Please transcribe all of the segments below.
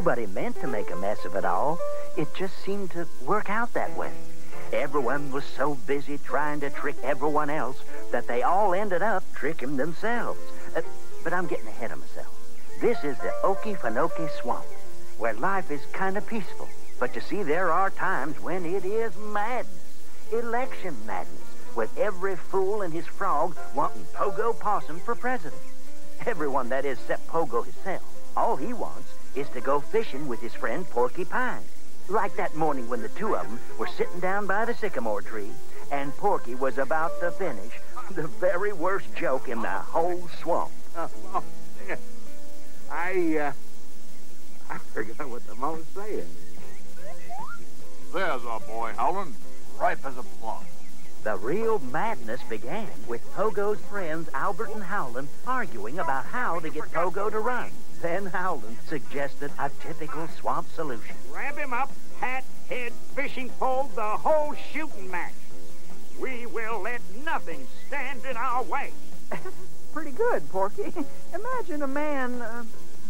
Nobody meant to make a mess of it all. It just seemed to work out that way. Everyone was so busy trying to trick everyone else that they all ended up tricking themselves. But I'm getting ahead of myself. This is the Okefenokee Swamp, where life is kind of peaceful. But you see, there are times when it is madness, election madness, with every fool and his frog wanting Pogo Possum for president. Everyone, that is, except Pogo himself. All he wants is to go fishing with his friend Porky Pine. Like that morning when the two of them were sitting down by the sycamore tree and Porky was about to finish the very worst joke in the whole swamp. I forgot what the mole said. There's our boy, Howland, ripe as a plum. The real madness began with Pogo's friends Albert and Howland arguing about how to get Pogo to run. Then Howland suggested a typical swamp solution. Grab him up, hat, head, fishing pole, the whole shooting match. We will let nothing stand in our way. Pretty good, Porky. Imagine a man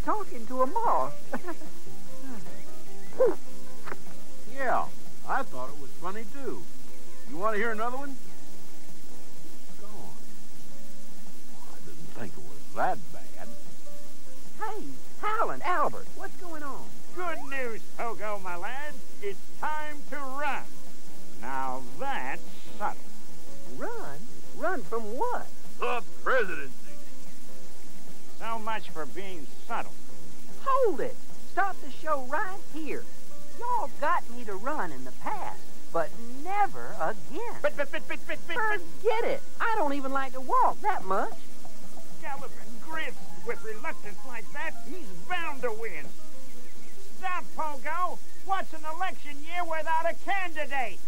talking to a moth. Yeah, I thought it was funny, too. You want to hear another one? Go on. Oh, I didn't think it was that bad. Hey, Howland, Albert, what's going on? Good news, Pogo, my lad. It's time to run. Now that's subtle. Run? Run from what? The presidency. So much for being subtle. Hold it. Stop the show right here. Y'all got me to run in the past, but never again. But forget it. I don't even like to walk that much. Galloping grits. With reluctance like that, he's bound to win. Stop, Pogo! What's an election year without a candidate?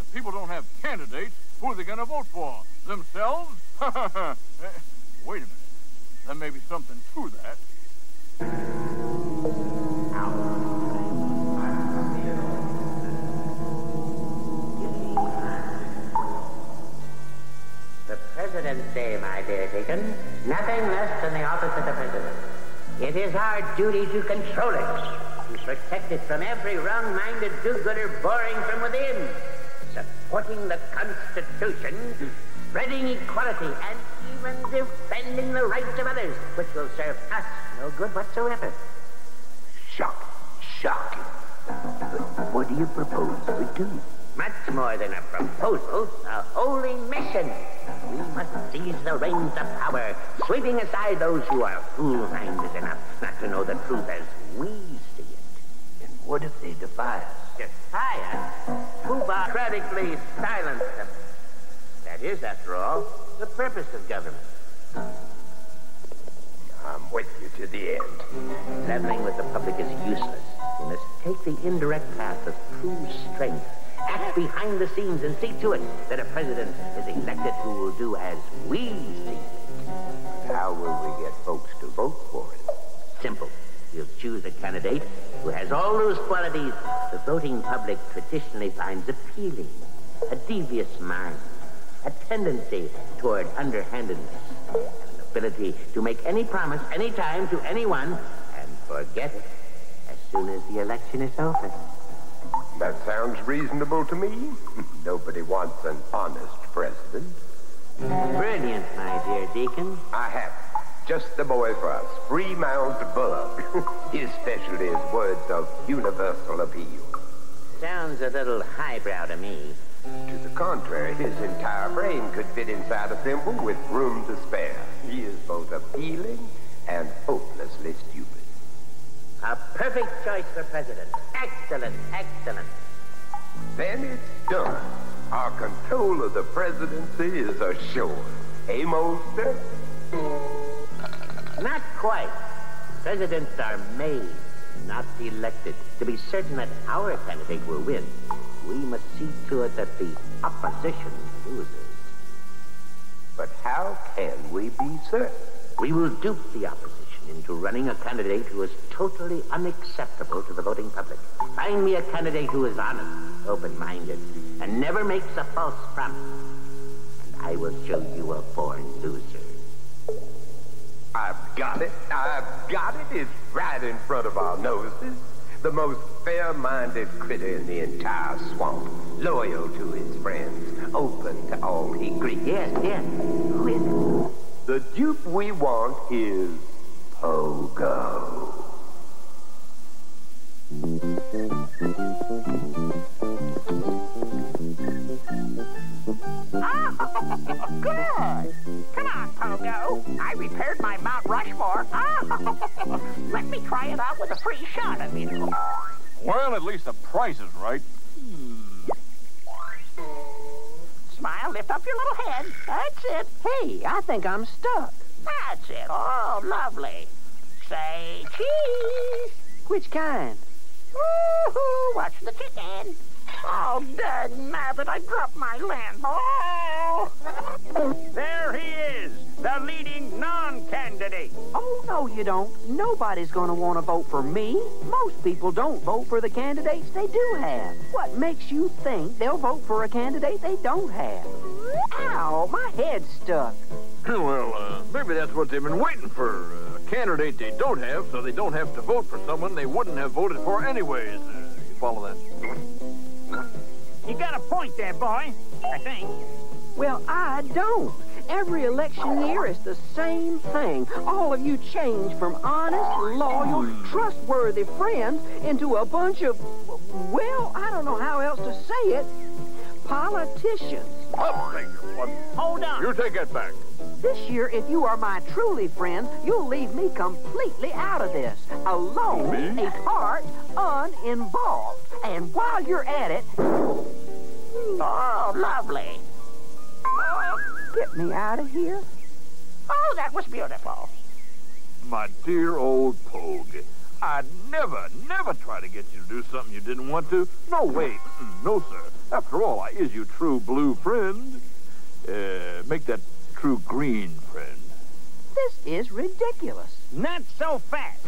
If people don't have candidates, who are they going to vote for? Themselves? Wait a minute. There may be something to that. The President's Day, my dear Deacon. Nothing less than the office of the president. It is our duty to control it, to protect it from every wrong-minded do-gooder boring from within, supporting the Constitution, spreading equality, and even defending the rights of others, which will serve us no good whatsoever. Shocking. Shocking. But what do you propose we do? Much more than a proposal, a holy mission. We must seize the reins of power, sweeping aside those who are fool-minded enough not to know the truth as we see it. And what if they defy us? Defy us? Who democratically silence them? That is, after all, the purpose of government. I'm with you to the end. Meddling with the public is useless. We must take the indirect path of true strength. Act behind the scenes and see to it that a president is elected who will do as we see it. How will we get folks to vote for it? Simple. We'll choose a candidate who has all those qualities the voting public traditionally finds appealing. A devious mind, a tendency toward underhandedness, and an ability to make any promise, any time, to anyone, and forget it as soon as the election is over. That sounds reasonable to me. Nobody wants an honest president. Brilliant, my dear Deacon. I have it. Just the boy for us. Fremount Bug. His specialty is words of universal appeal. Sounds a little highbrow to me. To the contrary, his entire brain could fit inside a thimble with room to spare. He is both appealing and hopelessly stupid. A perfect choice for president. Excellent, excellent. Then it's done. Our control of the presidency is assured. Eh, Molester? Not quite. Presidents are made, not elected. To be certain that our candidate will win, we must see to it that the opposition loses. But how can we be certain? We will dupe the opposition into running a candidate who is totally unacceptable to the voting public. Find me a candidate who is honest, open-minded, and never makes a false promise, and I will show you a born loser. I've got it. I've got it. It's right in front of our noses. The most fair-minded critter in the entire swamp. Loyal to his friends. Open to all he greets. Yes. Who is it? The dupe we want is Pogo. Oh, good. Come on, Pogo. I repaired my Mount Rushmore. Oh, let me try it out with a free shot of it. Well, at least the price is right. Smile, lift up your little head. That's it. Hey, I think I'm stuck. That's it. Oh, lovely. Say cheese. Which kind? Woo-hoo, watch the chicken. Oh, dag nabbit, I dropped my lamp. Oh! There he is, the leading non-candidate. Oh, no, you don't. Nobody's going to want to vote for me. Most people don't vote for the candidates they do have. What makes you think they'll vote for a candidate they don't have? Ow, my head's stuck. Well, maybe that's what they've been waiting for. Candidate they don't have, so they don't have to vote for someone they wouldn't have voted for anyways. You follow that? You got a point there, boy, I think. Well, I don't. Every election year is the same thing. All of you change from honest, loyal, trustworthy friends into a bunch of, well, I don't know how else to say it, politicians. I'll take your one. Hold on. You take it back. This year, if you are my truly friend, you'll leave me completely out of this. Alone, me? Apart, uninvolved. And while you're at it... Oh, lovely. Get me out of here. Oh, that was beautiful. My dear old Pogue, I'd never try to get you to do something you didn't want to. No way. No, sir. After all, I is your true blue friend. Make that... true green friend. This is ridiculous. Not so fast.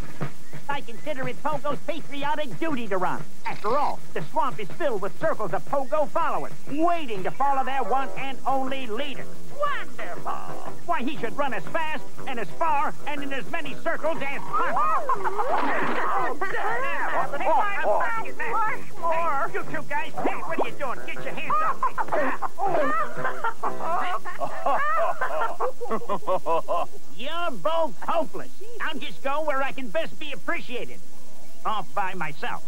I consider it Pogo's patriotic duty to run. After all, the swamp is filled with circles of Pogo followers, waiting to follow their one and only leader. Wonderful! Why, he should run as fast and as far and in as many circles as possible. Hey, you two guys, hey, what are you doing? Get your hands off me. You're both hopeless. I'll just go where I can best be appreciated. Off by myself.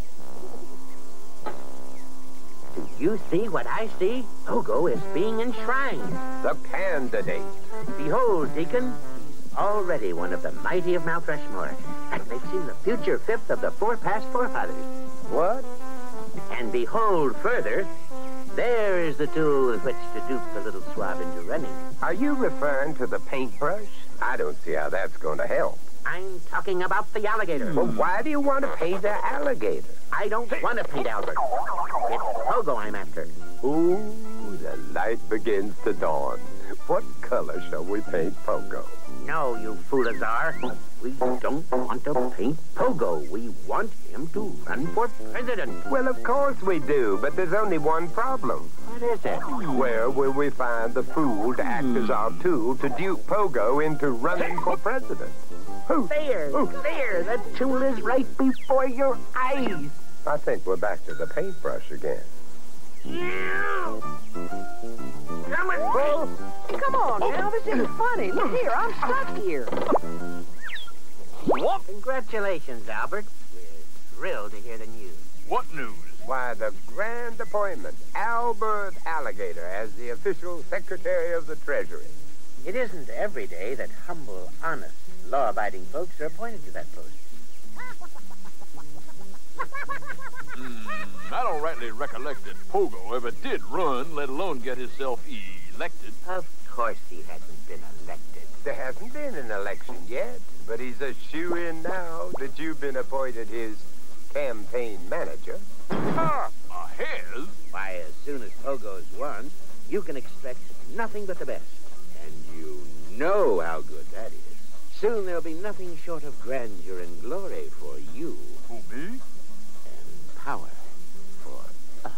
Do you see what I see? Pogo is being enshrined. The candidate. Behold, Deacon, he's already one of the mighty of Mount Rushmore. That makes him the future fifth of the four past forefathers. What? And behold, further, there is the tool with which to dupe the little swab into running. Are you referring to the paintbrush? I don't see how that's going to help. I'm talking about the alligator. Well, why do you want to pay the alligator? I don't want to paint Albert. It's Pogo I'm after. Ooh, the light begins to dawn. What color shall we paint Pogo? No, you foolazar. We don't want to paint Pogo. We want him to run for president. Well, of course we do, but there's only one problem. What is it? Where will we find the fool to act as our tool to dupe Pogo into running for president? Who? There, the tool is right before your eyes. I think we're back to the paintbrush again. Yeah. Come on now, this isn't funny. Look here, I'm stuck here. What? Congratulations, Albert. We're thrilled to hear the news. What news? Why, the grand appointment. Albert Alligator as the official Secretary of the Treasury. It isn't every day that humble, honest, law-abiding folks are appointed to that post. I don't rightly recollect that Pogo ever did run, let alone get himself elected. Of course he hasn't been elected. There hasn't been an election yet, but he's a shoo-in now that you've been appointed his campaign manager. My hairs? Why, as soon as Pogo's won, you can expect nothing but the best. And you know how good that is. Soon there'll be nothing short of grandeur and glory for you. For me? And power for us.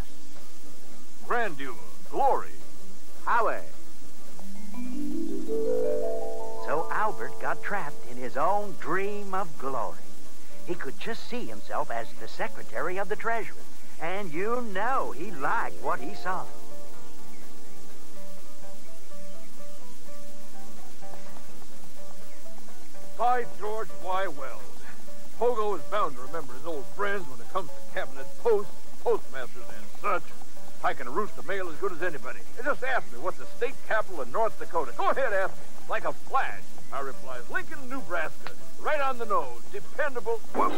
Grandeur, glory, power. So Albert Albert got trapped in his own dream of glory. He could just see himself as the Secretary of the Treasury. And you know he liked what he saw. By George, why, well, Pogo is bound to remember his old friends when it comes to cabinet posts, postmasters, and such. I can root the mail as good as anybody. And just ask me what's the state capital of North Dakota. Go ahead, ask me. Like a flash, I replies, Lincoln, Nebraska. Right on the nose. Dependable. Whoa.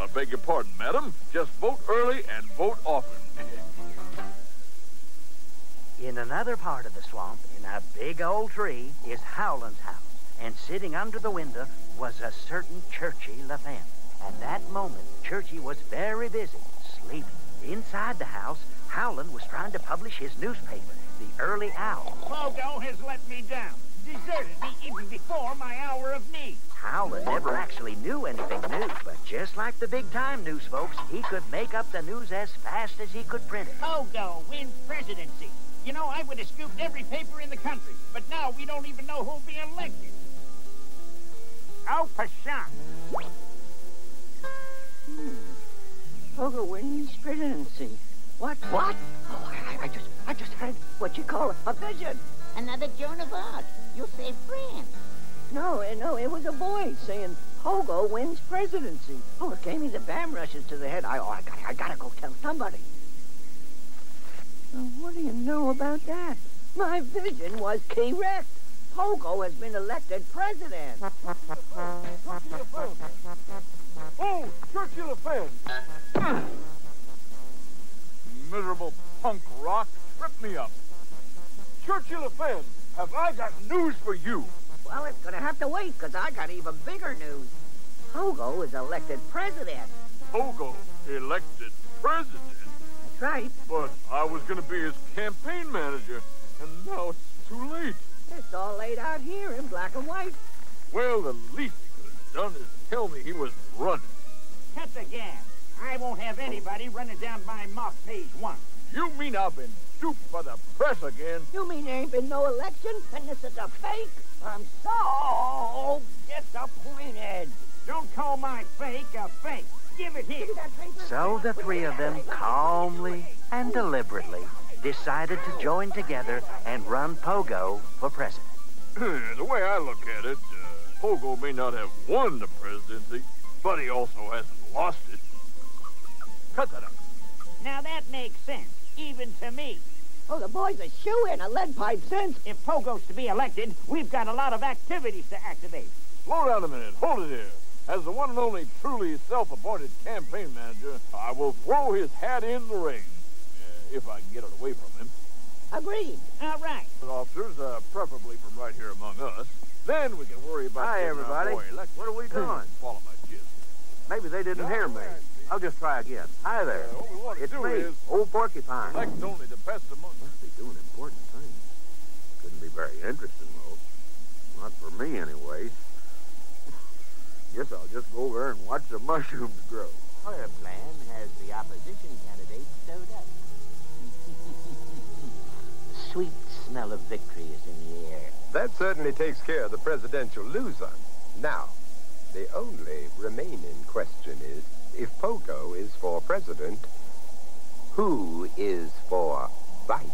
I beg your pardon, madam. Just vote early and vote often. In another part of the swamp, in a big old tree, is Howland's house. And sitting under the window was a certain Churchy LaFemme. At that moment, Churchy was very busy, sleeping. Inside the house, Howland was trying to publish his newspaper, The Early Owl. Pogo has let me down, deserted me even before my hour of need. Howland never actually knew anything new, but just like the big-time news folks, he could make up the news as fast as he could print it. Pogo wins presidency. You know, I would have scooped every paper in the country, but now we don't even know who'll be elected. Oh, pshaw. Pogo wins presidency. What? What? Oh, I just had what you call a vision. Another Joan of Arc. You'll say friend. No, it was a voice saying, Pogo wins presidency. Oh, it gave me the bam rushes to the head. I gotta go tell somebody. Well, what do you know about that? My vision was correct. Pogo has been elected president. Oh, Churchy LaFemme. Miserable punk rock tripped me up. Churchy LaFemme, have I got news for you? Well, it's gonna have to wait, because I got even bigger news. Pogo is elected president. Pogo elected president? That's right. But I was gonna be his campaign manager, and now it's too late. It's all laid out here in black and white. Well, the least he could have done is tell me he was running. Cut the gas. I won't have anybody running down my mock page once. You mean I've been duped by the press again? You mean there ain't been no election and this is a fake? I'm so disappointed. Don't call my fake a fake. Give it here. So the three of them calmly and deliberately decided to join together and run Pogo for president. The way I look at it, Pogo may not have won the presidency, but he also hasn't lost it. Cut that up. Now that makes sense, even to me. Oh, the boy's a shoe-in, a lead pipe sense. If Pogo's to be elected, we've got a lot of activities to activate. Slow down a minute. Hold it here. As the one and only truly self-appointed campaign manager, I will throw his hat in the ring. If I can get it away from him. Agreed. All right. Officers, preferably from right here among us. Then we can worry about... Hi, everybody. What are we doing? Follow my kids. Maybe they didn't hear me. I'll just try again. Hi there. All we want to do is... It's me, old Porky Pine. Elect's only the best among... Must be doing important things. Couldn't be very interesting, though. Not for me, anyway. Guess I'll just go over and watch the mushrooms grow. Our plan has the opposition candidate sewed up. The sweet smell of victory is in the air. That certainly takes care of the presidential loser. Now, the only remaining question is... If Pogo is for president, who is for vice?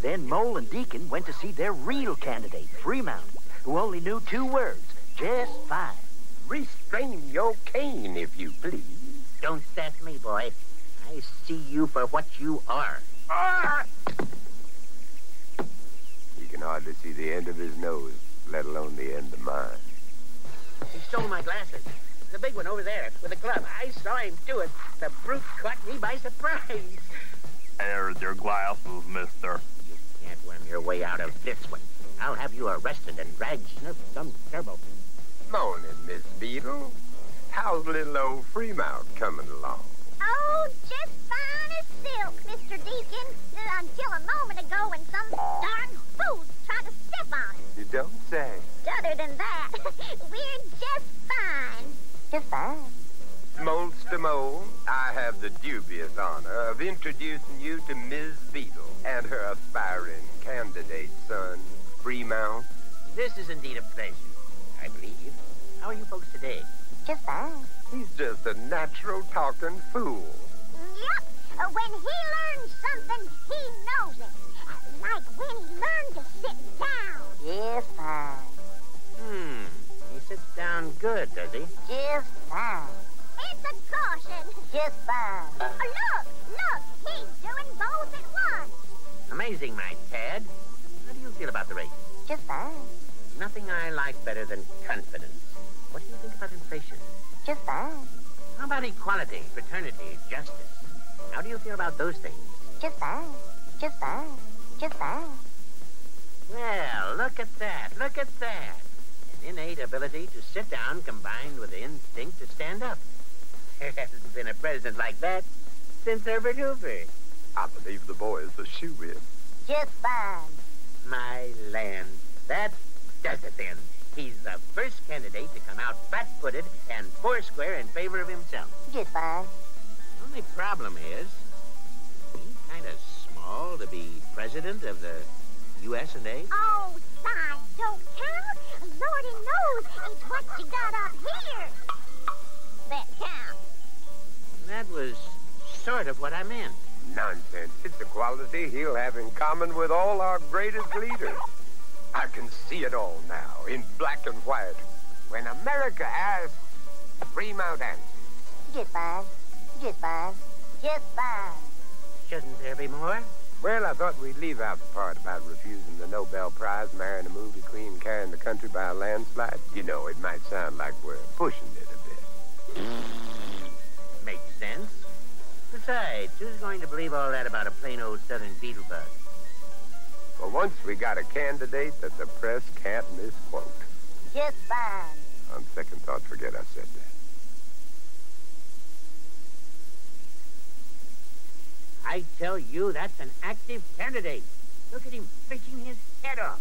Then Mole and Deacon went to see their real candidate, Fremount, who only knew two words, just fine. Restrain your cane, if you please. Don't thank me, boy. I see you for what you are. Ah! You can hardly see the end of his nose, let alone the end of mine. He stole my glasses. The big one over there, with a club. I saw him do it. The brute caught me by surprise. There's your glasses, mister. You can't worm your way out of this one. I'll have you arrested and dragged sniff some turbo. Morning, Miss Beadle. How's little old Fremount coming along? Oh, just fine as silk, Mr. Deacon. Until a moment ago when some darn fool tried to step on it. You don't say. Other than that, we're just fine. Just fine. Molester Mole, I have the dubious honor of introducing you to Ms. Beadle and her aspiring candidate son, Fremount. This is indeed a pleasure, I believe. How are you folks today? Just fine. He's just a natural talking fool. Yep. When he learns something, he knows it. Like when he learned to sit down. Just fine. He sits down good, does he? Just fine. It's a caution. Just fine. Look, he's doing both at once. Amazing, my Ted. How do you feel about the race? Just fine. Nothing I like better than confidence. What do you think about inflation? Just fine. How about equality, fraternity, justice? How do you feel about those things? Just fine. Just fine. Just fine. Well, look at that. Look at that. An innate ability to sit down combined with the instinct to stand up. There hasn't been a president like that since Herbert Hoover. I believe the boy is a shoe-in. Just fine. My land. That does it then. He's the first candidate to come out flat-footed and foursquare in favor of himself. Just fine. The only problem is, he's kind of small to be president of the U.S.A. Oh, size don't count. Lordy knows it's what you got up here that counts. That was sort of what I meant. Nonsense. It's a quality he'll have in common with all our greatest leaders. I can see it all now, in black and white. When America asks, Fremount answers. Just fine. Just fine. Just fine. Shouldn't there be more? Well, I thought we'd leave out the part about refusing the Nobel Prize, marrying a movie queen, carrying the country by a landslide. You know, it might sound like we're pushing it a bit. Makes sense. Besides, who's going to believe all that about a plain old southern beetle bug? Well, once we got a candidate that the press can't misquote. Just fine. On second thought, forget I said that. I tell you, that's an active candidate. Look at him fishing his head off.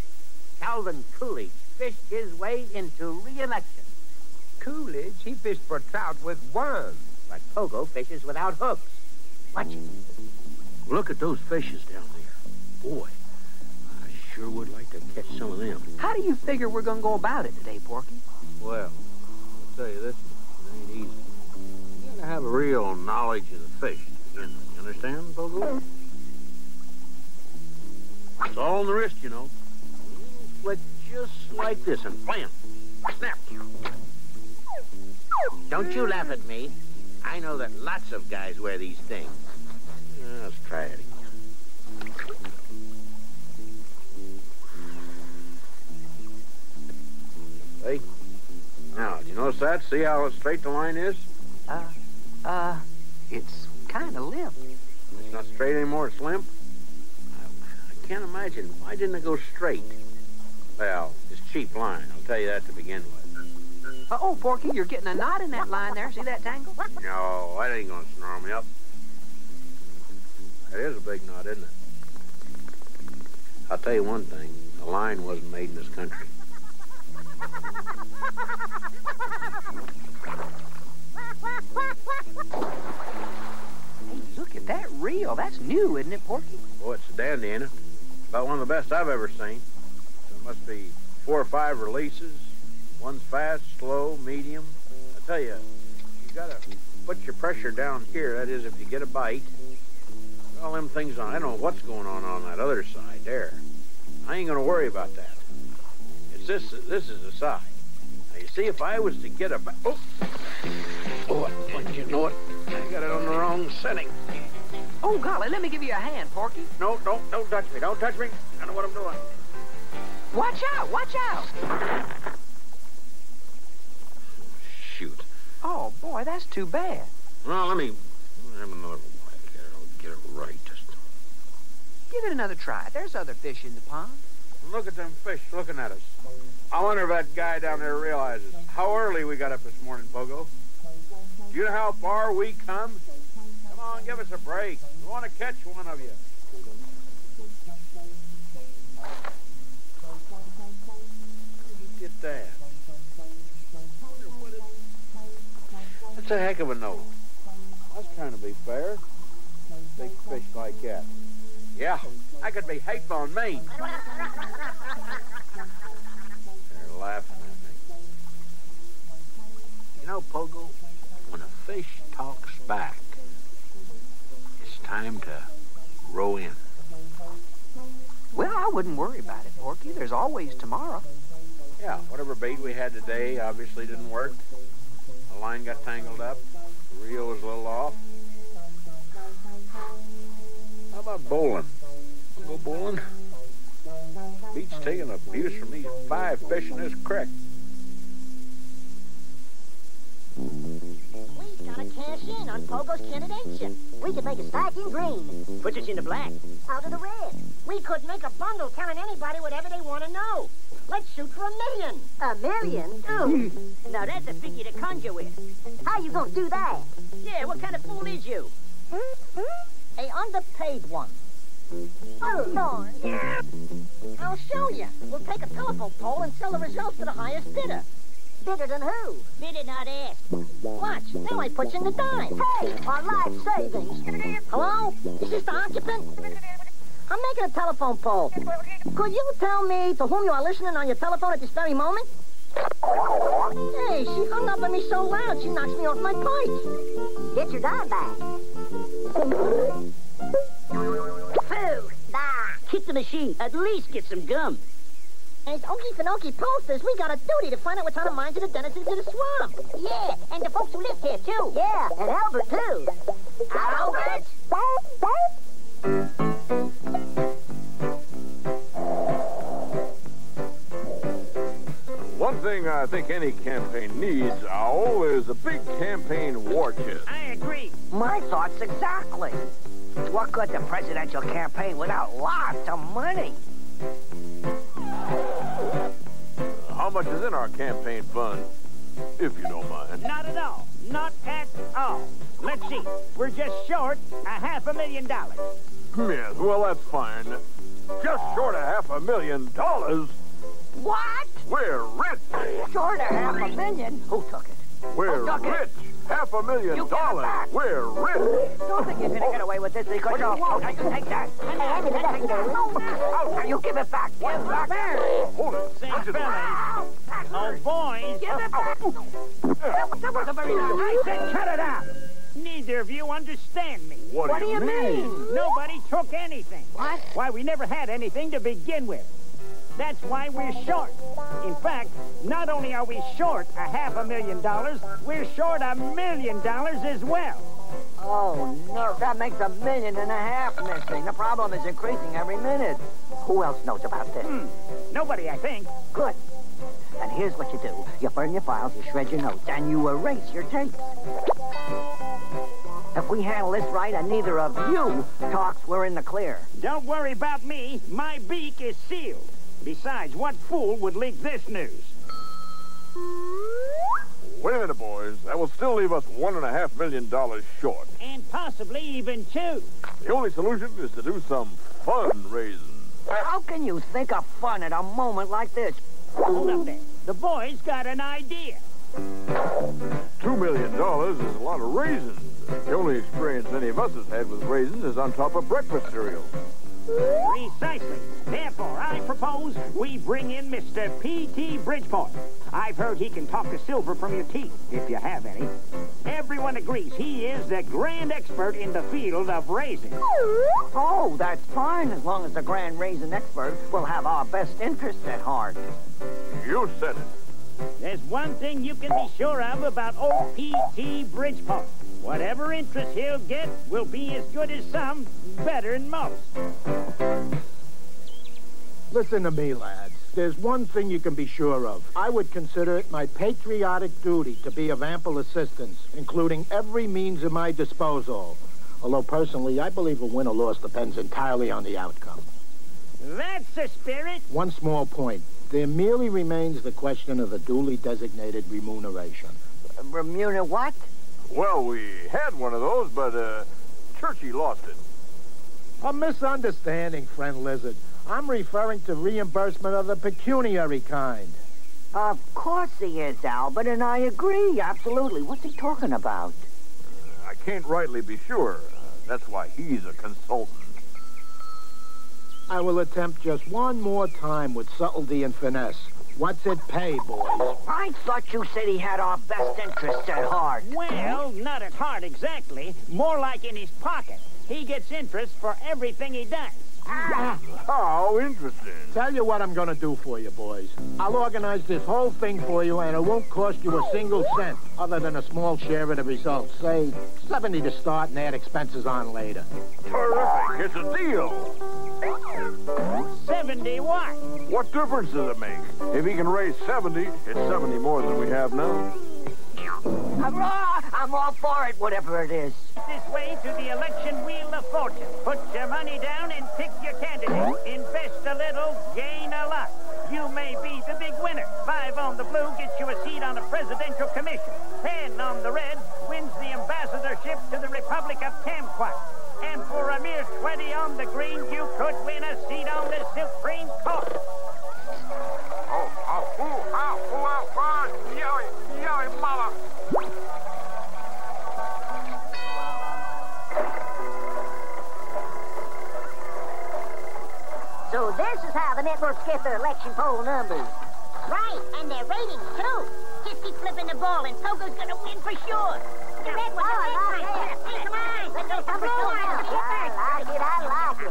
Calvin Coolidge fished his way into re-election. Coolidge? He fished for trout with worms. But Pogo fishes without hooks. Watch it. Look at those fishes down there. Boy. Sure would like to catch some of them. How do you figure we're gonna go about it today, Porky? Well, I'll tell you this much, it ain't easy. You gotta have a real knowledge of the fish to begin with. You understand, Pogo? It's all on the wrist, you know. But just like this and blam! Snap! Don't you laugh at me. I know that lots of guys wear these things. Let's try it again. See? Now, do you notice that? See how straight the line is? It's kind of limp. It's not straight anymore, it's limp? I can't imagine. Why didn't it go straight? Well, it's cheap line. I'll tell you that to begin with. Uh-oh, Porky, you're getting a knot in that line there. See that tangle? No, that ain't gonna snarl me up. That is a big knot, isn't it? I'll tell you one thing. The line wasn't made in this country. Hey, look at that reel. That's new, isn't it, Porky? Boy, it's a dandy, ain't it? About one of the best I've ever seen. There must be 4 or 5 releases. One's fast, slow, medium. I tell you, you gotta put your pressure down here. That is, if you get a bite. All them things on. I don't know what's going on that other side there. I ain't gonna worry about that. This is the side. Now, you see, if I was to get a... Oh, you know what? I got it on the wrong setting. Oh, golly, let me give you a hand, Porky. No, don't touch me. Don't touch me. I know what I'm doing. Watch out, watch out. Shoot. Oh, boy, that's too bad. Well, let me have another one. I'll get it right. Give it another try. There's other fish in the pond. Look at them fish looking at us. I wonder if that guy down there realizes how early we got up this morning, Pogo. Do you know how far we come? Come on, give us a break. We want to catch one of you. Get that. That's a heck of a nose. That's trying to be fair. Big fish like that. Yeah, I could be hate on me. They're laughing at me. You know, Pogo, when a fish talks back, it's time to row in. Well, I wouldn't worry about it, Porky. There's always tomorrow. Yeah, whatever bait we had today obviously didn't work. The line got tangled up. The reel was a little off. How about bowling? We'll go bowling. Beats taking abuse from these five fish in this creek. We've got to cash in on Pogo's candidateship. We could make a stack in green. Puts us in the black. Out of the red. We could make a bundle telling anybody whatever they want to know. Let's shoot for $1 million. $1 million? Dude, now that's a figure to conjure with. How you gonna do that? Yeah, what kind of fool is you? A underpaid one. Oh, darn. Yeah. I'll show you. We'll take a telephone poll and sell the results to the highest bidder. Bidder than who? Bidder not asked. Watch, they only put you in the dime. Hey, our life savings. Hello? Is this the occupant? I'm making a telephone poll. Could you tell me to whom you are listening on your telephone at this very moment? Hey, she hung up on me so loud, she knocks me off my perch. Get your dime back. Food. Bah. Kick the machine. At least get some gum. As Okefenokee posters, we got a duty to find out what's on the minds of the denizens of the swamp. Yeah, and the folks who live here, too. Yeah, and Albert, too. Albert? One thing I think any campaign needs, Owl, is a big campaign war chest. I agree. My thoughts exactly. What good's a presidential campaign without lots of money? How much is in our campaign fund, if you don't mind? Not at all. Not at all. Let's see. We're just short $500,000. Yes, well, that's fine. Just short $500,000? What? We're rich. Short $500,000? Who took it? We're rich. $500,000. We're rich. Don't think you're going to get away with this because you're won't. I can take that. Out. You give it back. Give it back. Hold it. Same fellas. Oh, boys. Give it back. I said cut it out. Neither of you understand me. What do you mean? Nobody took anything. What? Why, we never had anything to begin with. That's why we're short. In fact, not only are we short $500,000, we're short $1 million as well. Oh, no, that makes $1.5 million missing. The problem is increasing every minute. Who else knows about this? Nobody, I think. Good. And here's what you do. You burn your files, you shred your notes, and you erase your tapes. If we handle this right and neither of you talks, we're in the clear. Don't worry about me. My beak is sealed. Besides, what fool would leak this news? Wait a minute, boys. That will still leave us $1.5 million short. And possibly even $2 million. The only solution is to do some fundraising. How can you think of fun at a moment like this? Hold up there. The boys got an idea. $2 million is a lot of raisins. The only experience any of us has had with raisins is on top of breakfast cereal. Precisely. Therefore, I propose we bring in Mr. P.T. Bridgeport. I've heard he can talk the silver from your teeth, if you have any. Everyone agrees he is the grand expert in the field of raisins. Oh, that's fine, as long as the grand raisin expert will have our best interests at heart. You said it. There's one thing you can be sure of about old P.T. Bridgeport. Whatever interest he'll get will be as good as some, better than most. Listen to me, lads. There's one thing you can be sure of. I would consider it my patriotic duty to be of ample assistance, including every means at my disposal. Although, personally, I believe a win or loss depends entirely on the outcome. That's the spirit. One small point. There merely remains the question of the duly designated remuneration. Remuner what? Well, we had one of those, but, Churchy lost it. A misunderstanding, friend Lizard. I'm referring to reimbursement of the pecuniary kind. Of course he is, Albert, and I agree, absolutely. What's he talking about? I can't rightly be sure. That's why he's a consultant. I will attempt just one more time with subtlety and finesse. What's it pay, boys? I thought you said he had our best interests at heart. Well, not at heart exactly. More like in his pocket. He gets interest for everything he does. Ah. How interesting. Tell you what I'm going to do for you, boys. I'll organize this whole thing for you, and it won't cost you a single cent other than a small share of the results. Say, 70 to start and add expenses on later. Terrific. It's a deal. 70 what? What difference does it make? If he can raise 70, it's 70 more than we have now. Hurrah! I'm all for it, whatever it is. This way to the election wheel of fortune. Put your money down and pick your candidate. Invest a little, gain a lot. You may be the big winner. 5 on the blue gets you a seat on a presidential commission. 10 on the red wins the ambassadorship to the Republic of Tamquan. And for a mere 20 on the green, you could win a seat on the Supreme Court. So this is how the networks get their election poll numbers. Right, and their ratings, too. Just keep flipping the ball, and Pogo's gonna win for sure. The red one, the red one. Let's go for it. I like it.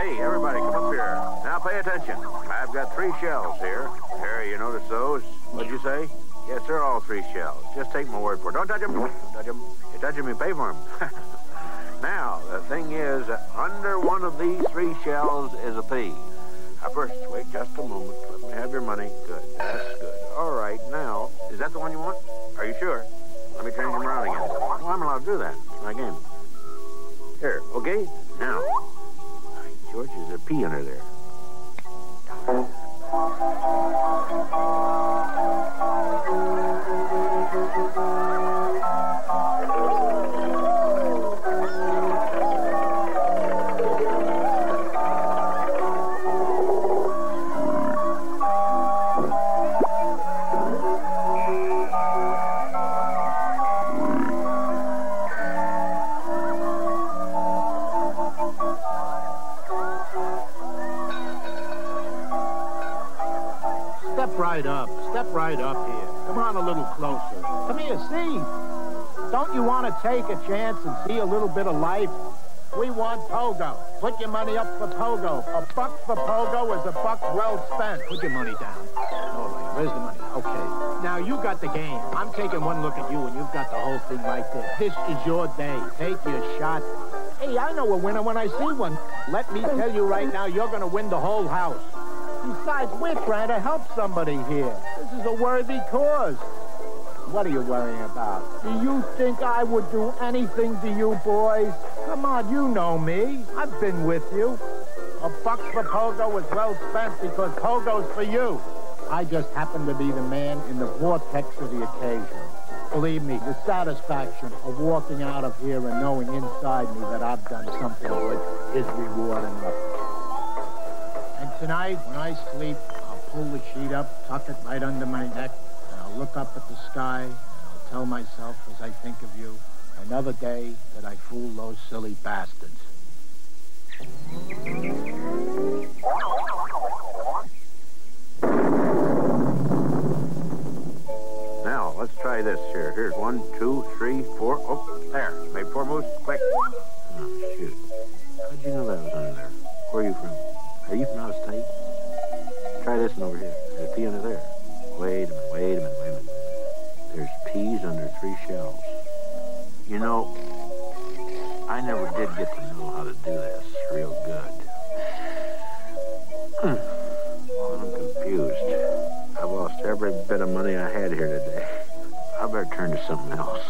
Hey, everybody, come up here. Now pay attention. I've got 3 shells here. Harry, you notice those? What'd you say? Yes, they're all 3 shells. Just take my word for it. Don't touch them. Don't touch them. You touch them, you pay for them. Now, the thing is, under one of these 3 shells is a pea. First, wait just a moment. Let me have your money. Good. That's good. All right, now, is that the one you want? Are you sure? Let me turn them around again. Well, I'm allowed to do that. It's my game. Here, okay? Now. All right, George, is there a pea under there? Step right up here. Come on a little closer. Come here, see. Don't you want to take a chance and see a little bit of life? We want Pogo. Put your money up for Pogo. A buck for Pogo is a buck well spent. Put your money down. All right, where's the money? Okay. Now, you got the game. I'm taking one look at you, and you've got the whole thing right there. This is your day. Take your shot. Hey, I know a winner when I see one. Let me tell you right now, you're going to win the whole house. Besides, we're trying to help somebody here. This is a worthy cause. What are you worrying about? Do you think I would do anything to you boys? Come on, you know me. I've been with you. A buck for Pogo is well spent because Pogo's for you. I just happen to be the man in the vortex of the occasion. Believe me, the satisfaction of walking out of here and knowing inside me that I've done something good is reward enough. Tonight, when I sleep, I'll pull the sheet up, tuck it right under my neck, and I'll look up at the sky, and I'll tell myself as I think of you, another day that I fooled those silly bastards. Now, let's try this here. Here's 1, 2, 3, 4. Oh, there. Made 4 moves. Quick. Oh, shoot. How'd you know that was under there? Where are you from? Are you from out of state? Try this one over here. There's a pea under there. Wait a minute. There's peas under 3 shells. You know, I never did get to know how to do this real good. Well, I'm confused. I've lost every bit of money I had here today. I better turn to something else.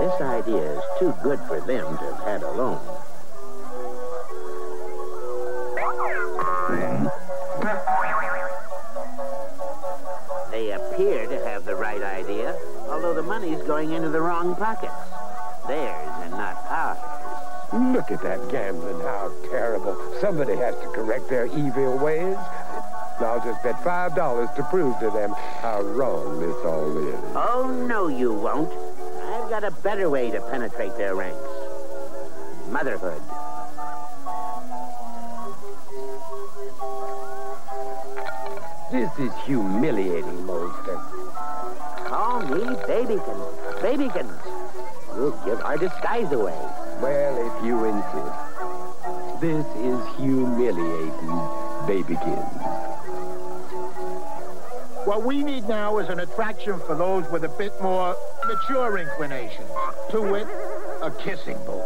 This idea is too good for them to have had alone. They appear to have the right idea. although the money's going into the wrong pockets. Theirs and not ours. Look at that gambling, how terrible. Somebody has to correct their evil ways. I'll just bet $5 to prove to them how wrong this all is. Oh, no, you won't. I've got a better way to penetrate their ranks. Motherhood. This is humiliating, Molester. Call me Babykins. Babykins. You'll give our disguise away. Well, if you insist. This is humiliating, Babykins. What we need now is an attraction for those with a bit more mature inclinations. To wit, a kissing booth.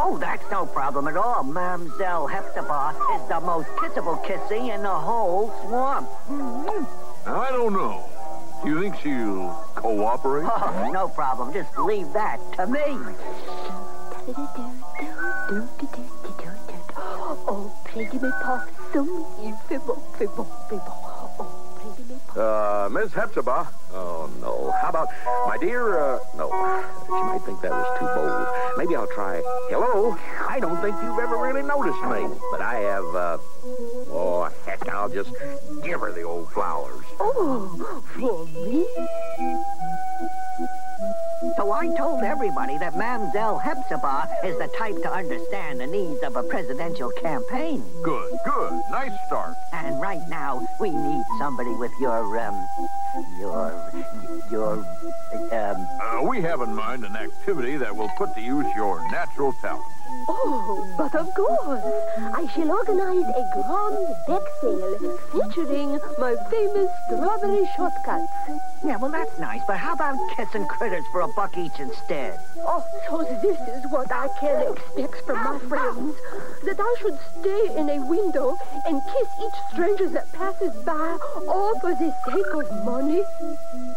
Oh, that's no problem at all. Mam'selle Hepzibah is the most kissable kissy in the whole swamp. Mm-hmm. I don't know. Do you think she'll cooperate? Oh, no problem. Just leave that to me. Oh, plaidime possum, you fibble. Miss Hepzibah? Oh, no. How about, my dear, no. She might think that was too bold. Maybe I'll try, hello? I don't think you've ever really noticed me. But I have, oh, heck, I'll just give her the old flowers. Oh, for me? So I told everybody that Mam'selle Hepzibah is the type to understand the needs of a presidential campaign. Good, good. Nice start. And right now, we need somebody with we have in mind an activity that will put to use your natural talent. Oh, but of course. I shall organize a grand deck sale featuring my famous strawberry shortcuts. Yeah, well, that's nice, but how about kissing critters for a buck each instead? Oh, so this is what I can expect from my friends, that I should stay in a window and kiss each stranger that passes by, all for the sake of money?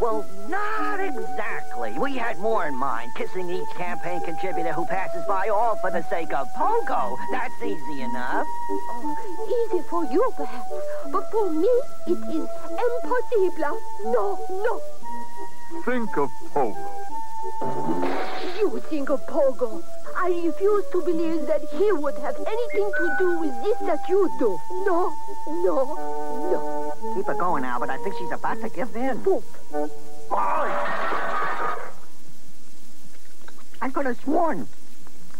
Well, not exactly. We had more in mind, kissing each campaign contributor who passes by, all for the sake of Pogo. That's easy enough. Oh, easy for you, perhaps, but for me, it is impossible. No. Think of Pogo. You think of Pogo. I refuse to believe that he would have anything to do with this that you do. No. Keep her going, Albert. I think she's about to give in. Boop. I could have sworn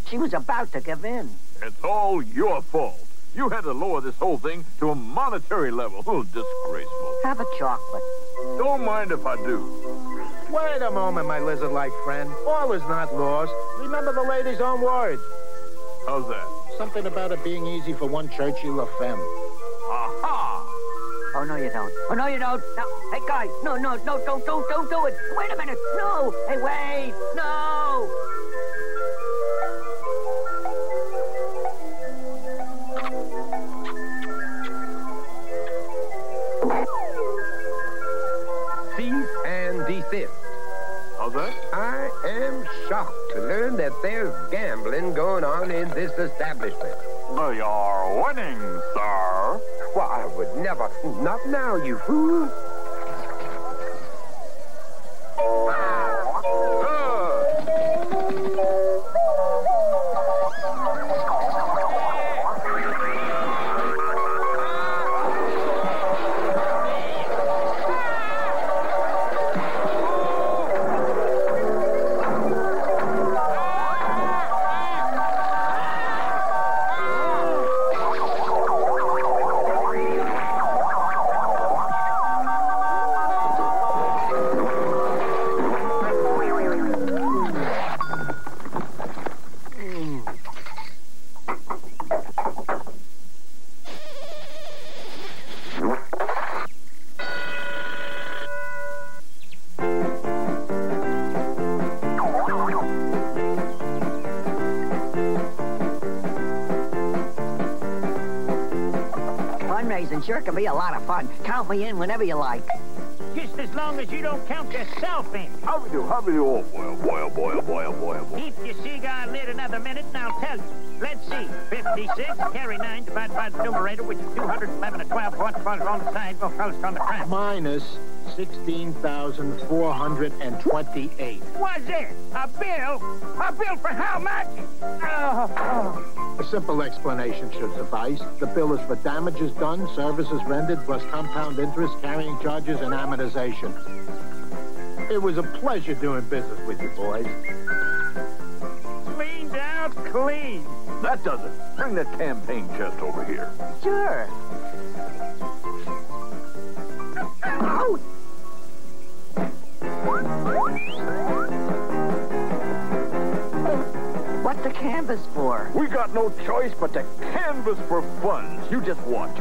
she was about to give in. It's all your fault. You had to lower this whole thing to a monetary level. Oh, disgraceful. Have a chocolate. Don't mind if I do. Wait a moment, my lizard-like friend. All is not lost. Remember the lady's own words. How's that? Something about it being easy for one Churchy LaFemme. Aha! Oh, no, you don't. No. Hey, guys, no, don't do it. Wait a minute. No. Hey, wait. No. Desist. How's that? I am shocked to learn that there's gambling going on in this establishment. They are winning, sir. Well, I would never. Not now, you fool. Sure can be a lot of fun. Count me in whenever you like. Just as long as you don't count yourself in. How do you? Oh, boy. Keep your cigar lit another minute, and I'll tell you. Let's see. 56, carry 9, divide by the numerator, which is 211 and 12 fourths on the side, no first on the front. Minus 16,428. What's it? A bill? A bill for how much? A simple explanation should suffice. The bill is for damages done, services rendered, plus compound interest, carrying charges, and amortization. It was a pleasure doing business with you boys. Cleaned out clean. That does it. Bring that campaign chest over here. Sure. Ouch! What the canvas for? We got no choice but to canvas for funds. You just watch.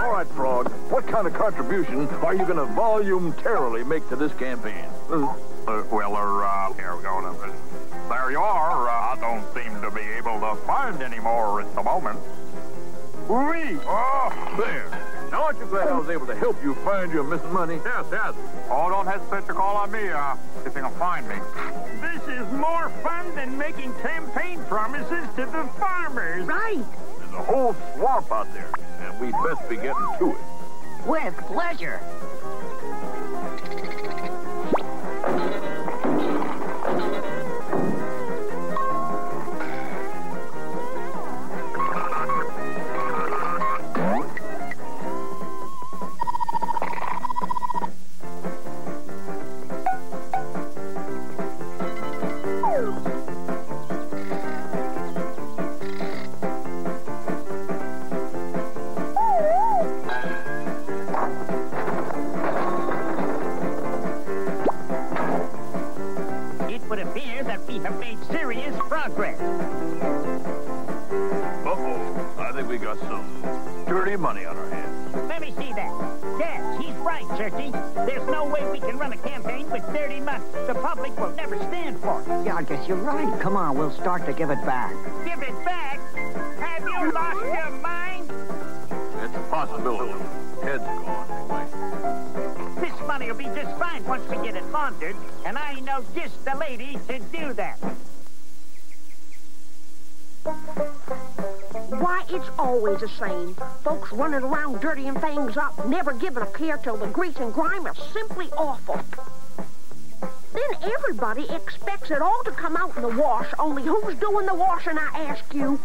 All right, Frog, what kind of contribution are you going to voluntarily make to this campaign? Here we go. There you are. I don't seem to be able to find any more at the moment. Oui! Oh, there. Now, aren't you glad I was able to help you find your missing money? Yes, yes. Oh, don't hesitate to call on me, if you can find me. This is more fun than making campaign promises to the farmers. Right. There's a whole swamp out there, and we'd best be getting to it. With pleasure. You're right. Come on, we'll start to give it back. Give it back? Have you lost your mind? It's a possibility. Head's gone, anyway. This money will be just fine once we get it laundered, and I know just the lady to do that. Why, it's always the same. Folks running around dirtying things up, never giving a care till the grease and grime are simply awful. Then everybody expects it all to come out in the wash, only who's doing the washing, I ask you?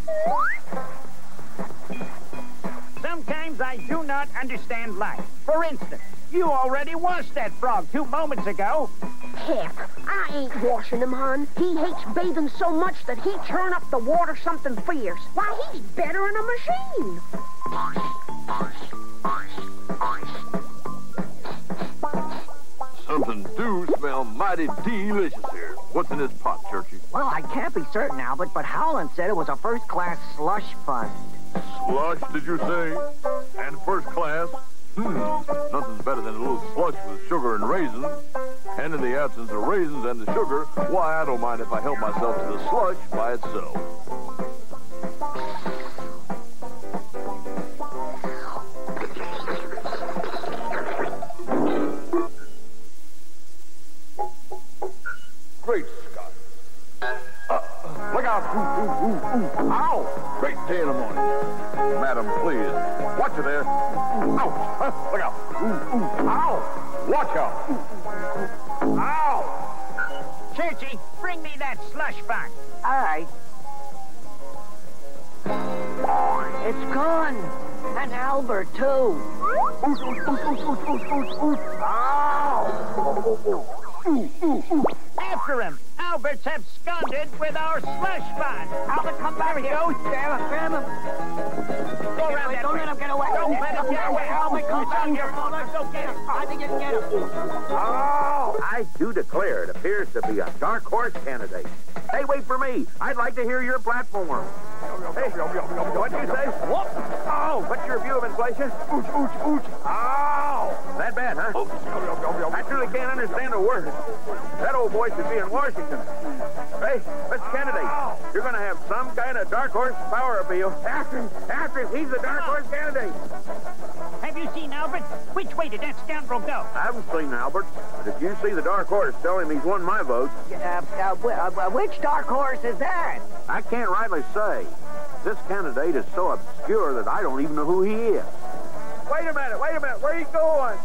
Sometimes I do not understand life. For instance, you already washed that frog 2 moments ago. Heck, I ain't washing him, hon. He hates bathing so much that he turn up the water something fierce. Why, he's better in a machine. Something do smell mighty delicious here. What's in this pot, Churchy? Well, I can't be certain, Albert, but Howland said it was a first-class slush fund. Slush, did you say? And first class? Nothing's better than a little slush with sugar and raisins. And in the absence of raisins and the sugar, why, I don't mind if I help myself to the slush by itself. Great Scott. Look out. Ooh, ooh, ooh, ooh. Ow! Great day in the morning. Madam, please. Watch it there. Ouch. Look out. Ooh, ooh. Ow! Watch out. Ooh. Ow! Churchy, bring me that slush fund. All right. It's gone. And Albert, too. Ow! After him! Albert's absconded with our slush fund! Albert, come back here! Grab him! Go around that way! Don't let him get away! Don't let him get away! Albert, come back here! Go get him! I think you can get him! Oh! I do declare it appears to be a dark horse candidate. Hey, wait for me! I'd like to hear your platform. Hey, what do you say? Whoop! Oh, what's your view of inflation? Ooch, ooch, ooch! Ow! That bad, huh? I truly can't understand a word. That old boy should be in Washington. Hey, Mr. Kennedy, you're going to have some kind of dark horse power appeal. After him, he's the dark horse candidate. Have you seen Albert? Which way did that scoundrel go? I haven't seen Albert, but if you see the dark horse, tell him he's won my vote. Which dark horse is that? I can't rightly say. This candidate is so obscure that I don't even know who he is. Wait a minute, where are you going?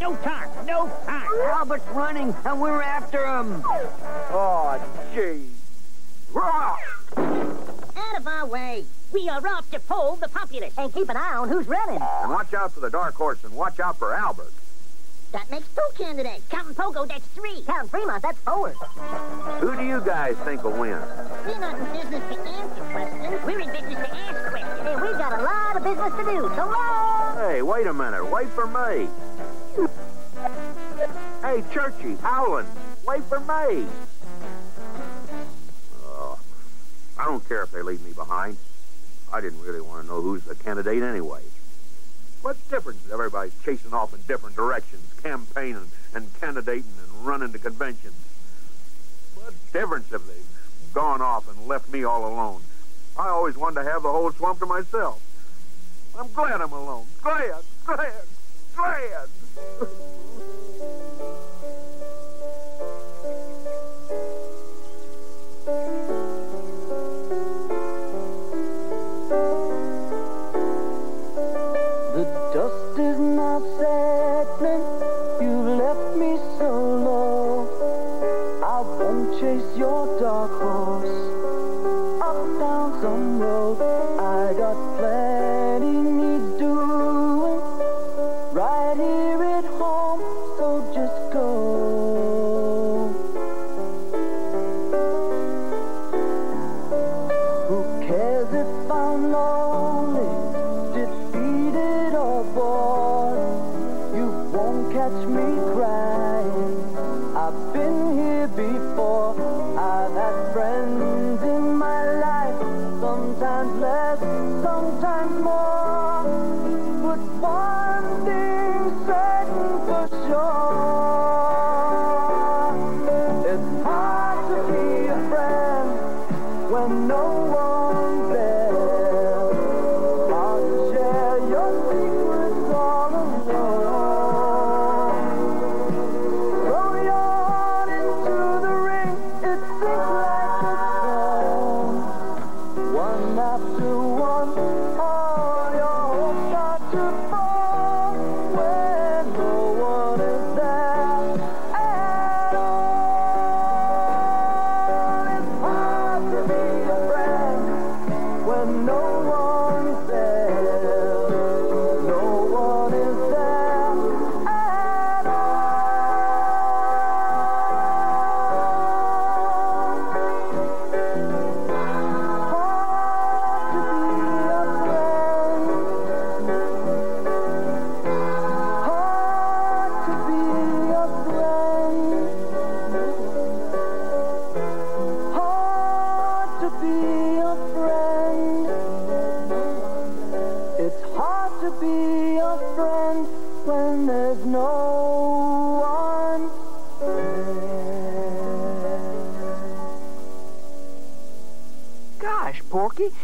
No time! No time! Albert's running, and we're after him! Oh, gee! Rah! Out of our way! We are off to poll the populace and keep an eye on who's running. And watch out for the dark horse and watch out for Albert. That makes two candidates. Counting Pogo, that's three. Counting Fremount, that's four. Who do you guys think will win? We're not in business to answer questions. We're in business to ask questions. And we've got a lot of business to do, so long! Hey, wait a minute. Wait for me. Hey, Churchy, Howland, wait for me. I don't care if they leave me behind. I didn't really want to know who's the candidate anyway. What's the difference if everybody's chasing off in different directions, campaigning and candidating and running to conventions? What's the difference if they've gone off and left me all alone? I always wanted to have the whole swamp to myself. I'm glad I'm alone. Glad, glad, glad. The dust is now settling, you left me so low. I won't chase your dark horse up down some road. I got plenty needs doing right here at home, so just go. Who cares if I'm lonely? Catch me crying. I've been here before. I've had friends in my life, sometimes less, sometimes more. But one thing's certain for sure: it's hard to be a friend when no one's there. Hard to share your secrets all alone.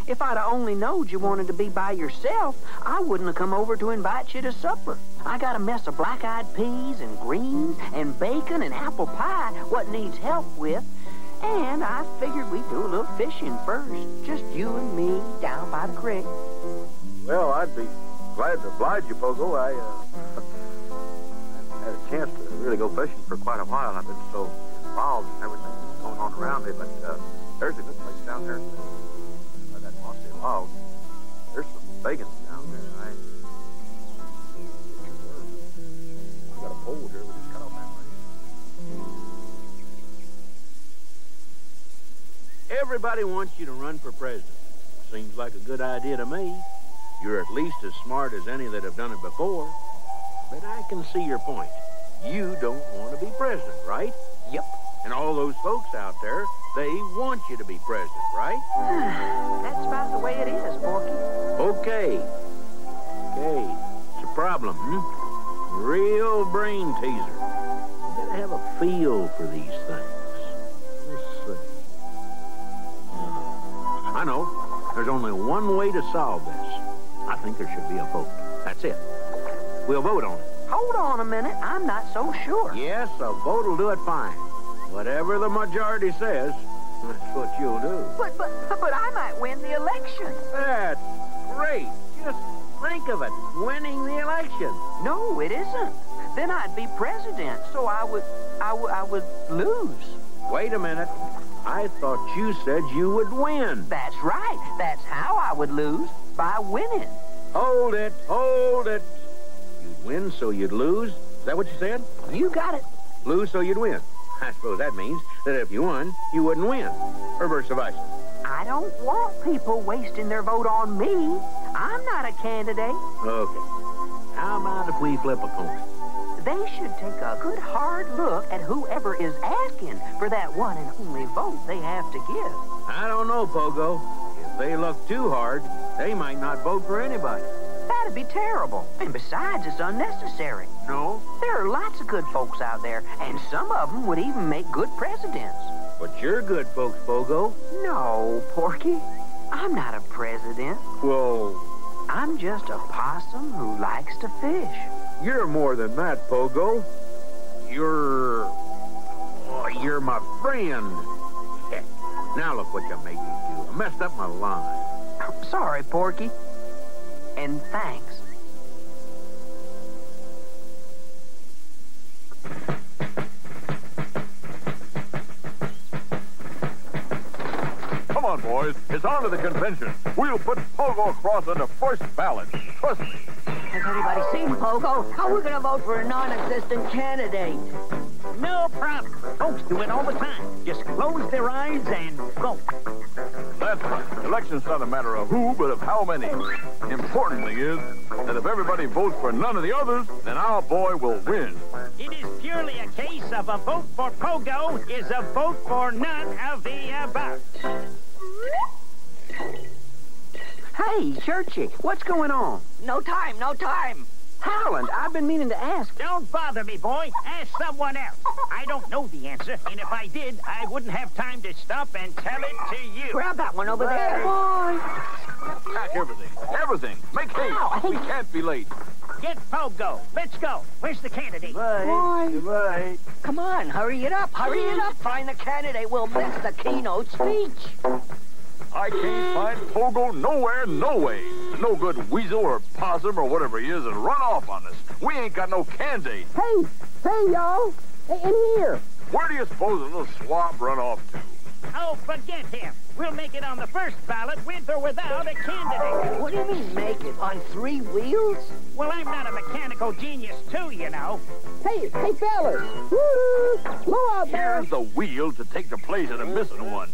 If I'd only knowed you wanted to be by yourself, I wouldn't have come over to invite you to supper. I got a mess of black-eyed peas and greens and bacon and apple pie, what needs help with, and I figured we'd do a little fishing first, just you and me down by the creek. Well, I'd be glad to oblige you, Pogo. I haven't had a chance to really go fishing for quite a while. I've been so involved in everything that's going on around me, but there's a good place down there. Oh, there's some bacon down there. I got a pole here. We just cut off that way. Everybody wants you to run for president. Seems like a good idea to me. You're at least as smart as any that have done it before. But I can see your point. You don't want to be president, right? Yep. And all those folks out there, they want you to be president, right? That's about the way it is, Porky. Okay. Okay. It's a problem, hmm? Real brain teaser. You gotta have a feel for these things. Let's see. I know. There's only one way to solve this. I think there should be a vote. That's it. We'll vote on it. Hold on a minute. I'm not so sure. Yes, a vote will do it fine. Whatever the majority says, that's what you'll do. But I might win the election. That's great. Just think of it, winning the election. No, it isn't. Then I'd be president, so I would lose. Wait a minute. I thought you said you would win. That's right. That's how I would lose, by winning. Hold it. Hold it. You'd win so you'd lose? Is that what you said? You got it. Lose so you'd win. I suppose that means that if you won, you wouldn't win. Reverse of vice. I don't want people wasting their vote on me. I'm not a candidate. Okay. How about if we flip a coin? They should take a good hard look at whoever is asking for that one and only vote they have to give. I don't know, Pogo. If they look too hard, they might not vote for anybody. That'd be terrible. And besides, it's unnecessary. No? There are lots of good folks out there, and some of them would even make good presidents. But you're good folks, Pogo. No, Porky. I'm not a president. Whoa. I'm just a possum who likes to fish. You're more than that, Pogo. You're my friend. Heck. Now look what you made me do. I messed up my line. I'm sorry, Porky. And thanks. Come on, boys. It's on to the convention. We'll put Pogo across on the first ballot. Trust me. Has anybody seen Pogo? How are we going to vote for a non-existent candidate? No problem. Folks do it all the time. Just close their eyes and vote. That's right. Election's not a matter of who, but of how many. The important thing is that if everybody votes for none of the others, then our boy will win. It is purely a case of a vote for Pogo is a vote for none of the above. Hey, Churchy, what's going on? No time, no time. Howland, I've been meaning to ask. Don't bother me, boy. Ask someone else. I don't know the answer, and if I did, I wouldn't have time to stop and tell it to you. Grab that one over there, boy. Pack everything. Everything. Make haste. We can't be late. Get Pogo. Let's go. Where's the candidate? Goodbye. Goodbye. Come on, hurry it up. Hurry it up. Find the candidate. We'll miss the keynote speech. I can't find Pogo nowhere, no way. No good weasel or possum or whatever he is has run off on us. We ain't got no candidate. Hey, y'all. In here. Where do you suppose a little swab run off to? Oh, forget him. We'll make it on the first ballot, with or without a candidate. What do you mean, make it? On three wheels? Well, I'm not a mechanical genius, too, you know. Hey, fellas. Woo-hoo. Blow out there. Here's the wheel to take the place of the missing one.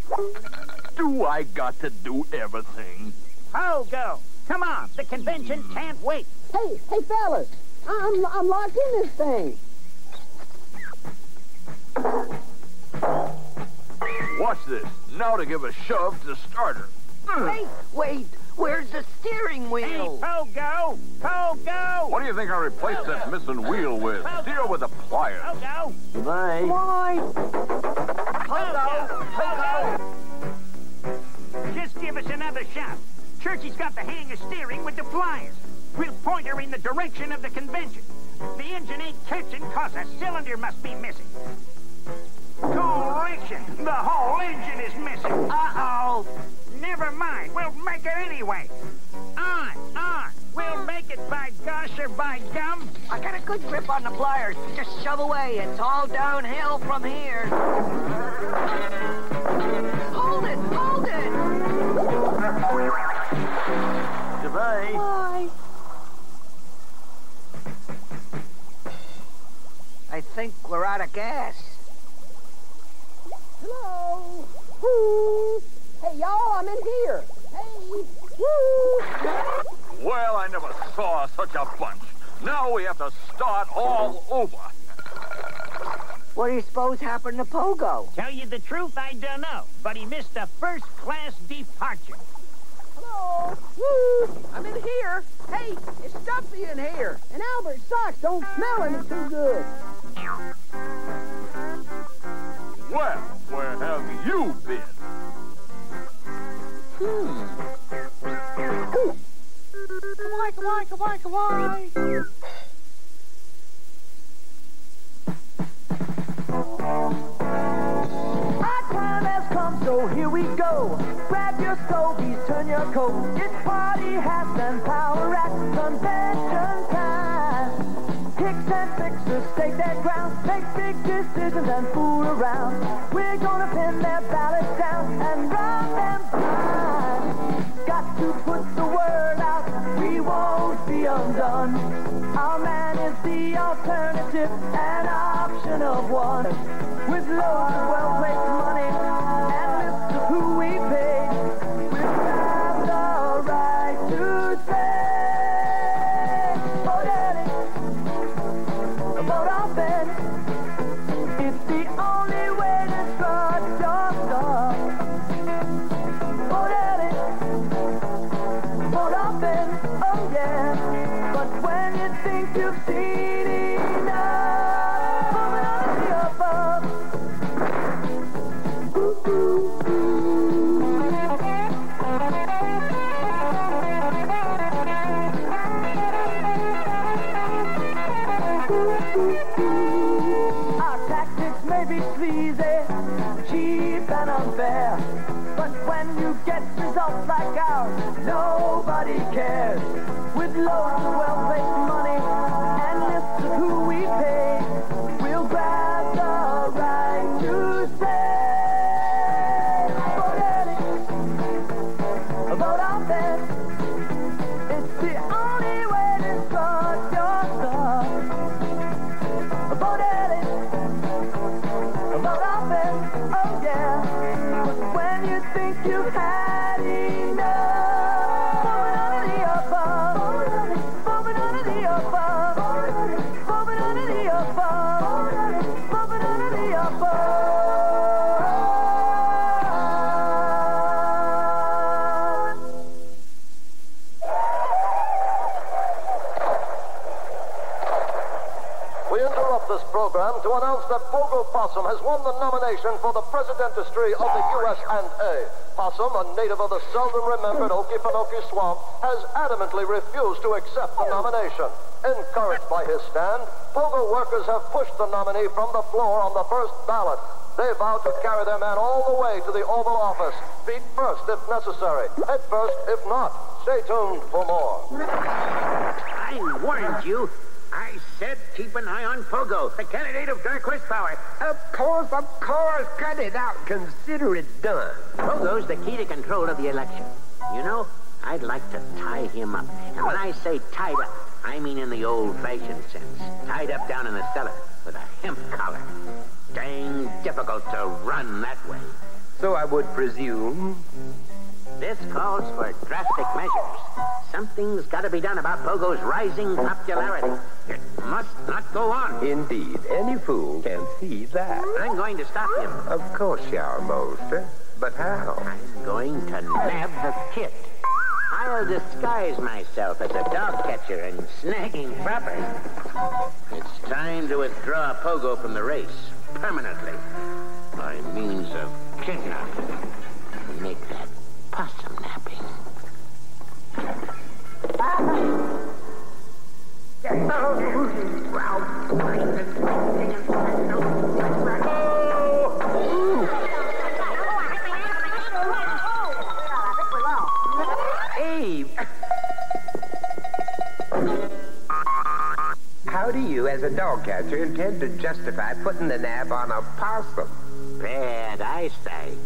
Do I got to do everything? Pogo, come on. The convention can't wait. Hey, fellas. I'm locked in this thing. Watch this. Now to give a shove to the starter. Wait. Where's the steering wheel? Hey, Pogo! Pogo! What do you think I replaced that missing wheel with? Pogo. Deal with the pliers. Pogo! Goodbye. Bye. Pogo! Pogo! Just give us another shot. Churchy's got the hang of steering with the pliers. We'll point her in the direction of the convention. The engine ain't catching cause a cylinder must be missing. Correction! The whole engine is missing. Uh-oh! Never mind. We'll make it anyway. On! We'll make it by gosh or by gum. I got a good grip on the pliers. Just shove away. It's all downhill from here. Hold it! Hold it! Goodbye. Bye. I think we're out of gas. Hello. Woo. Hey, y'all, I'm in here. Hey. Woo. Well, I never saw such a bunch. Now we have to start all over. What do you suppose happened to Pogo? Tell you the truth, I don't know. But he missed a first-class departure. Hello. Woo. I'm in here. Hey, it's stuffy in here. And Albert's socks don't smell any too good. Well, where have you been? Why? Our time has come, so here we go. Grab your stogies, turn your coat. It's party hats and power at convention time. 6 and 6ers, stake their ground, make big decisions and fool around. We're gonna pin their ballots down and run them blind. Got to put the word out, we won't be undone. Our man is the alternative, an option of one. With loads of well-placed money and lists of who we paid, we'll have the right to say, vote Daddy, vote our bed. It's the only way to start your stuff. Vote Daddy, vote our bed, oh yeah. But when you think you've seen enough, results like ours, nobody cares. With loads of well-placed money and lists of who we pay, we'll grab the right to say, vote Eddie, vote our bed. It's the only way to start your stuff. Vote Eddie, vote our bed, oh yeah. But when you think you have to announce that Pogo Possum has won the nomination for the presidentistry of the U.S.A. Possum, a native of the seldom-remembered Okefenokee Swamp, has adamantly refused to accept the nomination. Encouraged by his stand, Pogo workers have pushed the nominee from the floor on the first ballot. They vowed to carry their man all the way to the Oval Office, feet first if necessary, head first if not. Stay tuned for more. I warned you. I said keep an eye on Pogo, the candidate of Darquist Power. Of course, cut it out. Consider it done. Pogo's the key to control of the election. You know, I'd like to tie him up. And when I say tied up, I mean in the old-fashioned sense. Tied up down in the cellar with a hemp collar. Dang difficult to run that way. So I would presume. This calls for drastic measures. Something's got to be done about Pogo's rising popularity. It must not go on. Indeed, any fool can see that. I'm going to stop him. Of course you are, Molester. But how? I'm going to nab the kid. I'll disguise myself as a dog catcher and snag him proper. It's time to withdraw Pogo from the race. Permanently. By means of kidnapping. Make that possum napping. Hey! How do you, as a dog catcher, intend to justify putting the nab on a possum? Bad eyesight.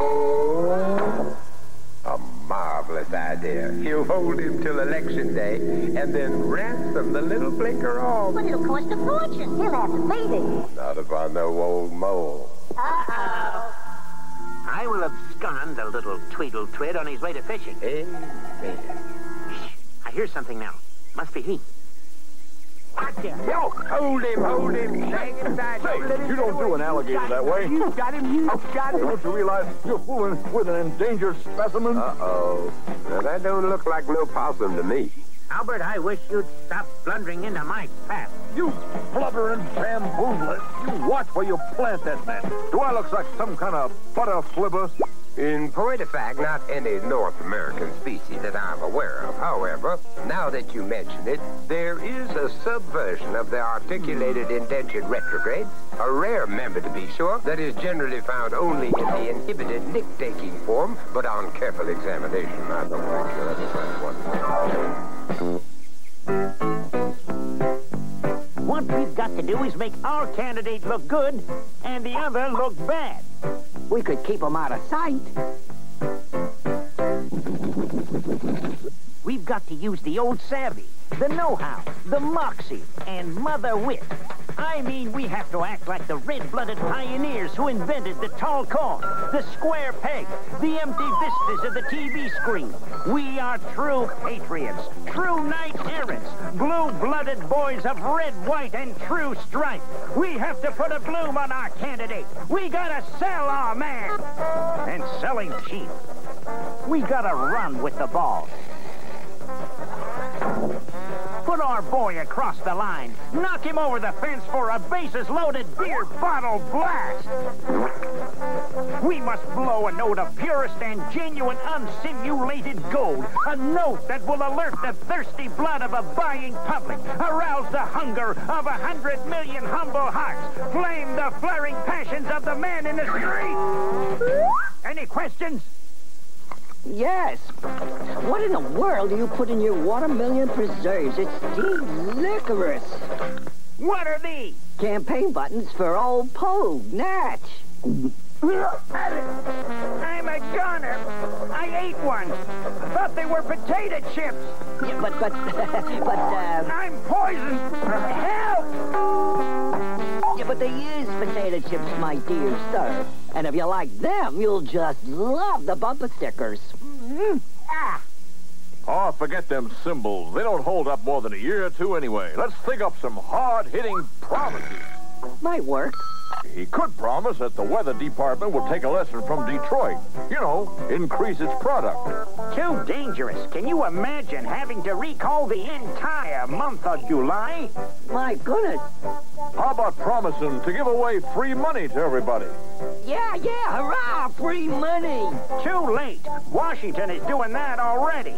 A marvelous idea. He'll hold him till election day and then ransom the little blinker off. But it'll cost a fortune. He'll have to pay it. Not if I know old Mole. Uh-oh. I will abscond the little tweedletwid on his way to fishing. Amen. Shh. I hear something now. Must be he. No, hold him, hang him tight. Hey, you don't do an alligator that way. You got him, you got him. Don't you realize you're fooling with an endangered specimen? Uh-oh. Now, that don't look like no possum to me. Albert, I wish you'd stop blundering into my path. You blubbering bamboozler. You watch where you plant that man. Do I look like some kind of butter flibber? In point of fact, not any North American species that I'm aware of. However, now that you mention it, there is a subversion of the articulated indentured retrograde, a rare member to be sure, that is generally found only in the inhibited nick-taking form, but on careful examination, I don't think you'll ever find one. What we've got to do is make our candidate look good and the other look bad. We could keep them out of sight. We've got to use the old savvy, the know-how, the moxie, and mother wit. I mean, we have to act like the red-blooded pioneers who invented the tall corn, the square peg, the empty vistas of the TV screen. We are true patriots, true knight errants, blue-blooded boys of red, white, and true stripe. We have to put a bloom on our candidate. We gotta sell our man. And sell him cheap. We gotta run with the ball. Put our boy across the line. Knock him over the fence for a bases-loaded beer bottle blast. We must blow a note of purest and genuine unsimulated gold. A note that will alert the thirsty blood of a buying public. Arouse the hunger of 100 million humble hearts. Flame the flaring passions of the man in the street. Any questions? Yes. What in the world do you put in your watermelon preserves? It stinks licorice. What are these? Campaign buttons for old Pogue Natch. I'm a goner. I ate one. I thought they were potato chips. Yeah, but I'm poisoned. Help! Yeah, but they use potato chips, my dear sir. And if you like them, you'll just love the bumper stickers. Mm-hmm. Ah. Oh, forget them symbols. They don't hold up more than a year or two anyway. Let's think up some hard-hitting promises. Might work. He could promise that the weather department will take a lesson from Detroit. You know, increase its product. Too dangerous. Can you imagine having to recall the entire month of July? My goodness. How about promising to give away free money to everybody? Yeah, hurrah, free money. Too late. Washington is doing that already.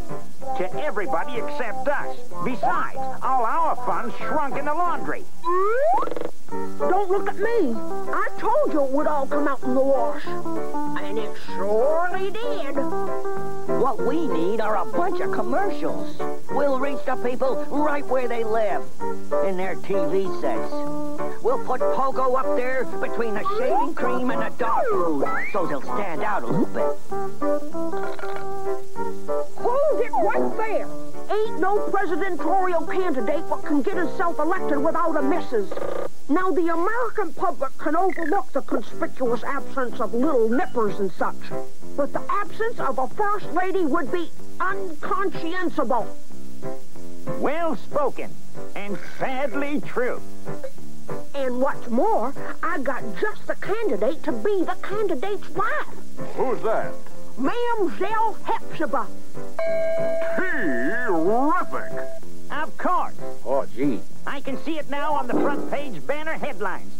To everybody except us. Besides, all our funds shrunk in the laundry. Don't look at me. I told you it would all come out in the wash. And it surely did. What we need are a bunch of commercials. We'll reach the people right where they live. In their TV sets. We'll put Pogo up there between the shaving cream and the dog food. So they'll stand out a little bit. Hold it right there. Ain't no presidential candidate what can get himself elected without a missus. Now, the American public can overlook the conspicuous absence of little nippers and such, but the absence of a first lady would be unconscionable. Well spoken, and sadly true. And what's more, I got just the candidate to be the candidate's wife. Who's that? Mam'selle Hepzibah. Terrific! Of course. Oh, gee. I can see it now on the front page banner headlines.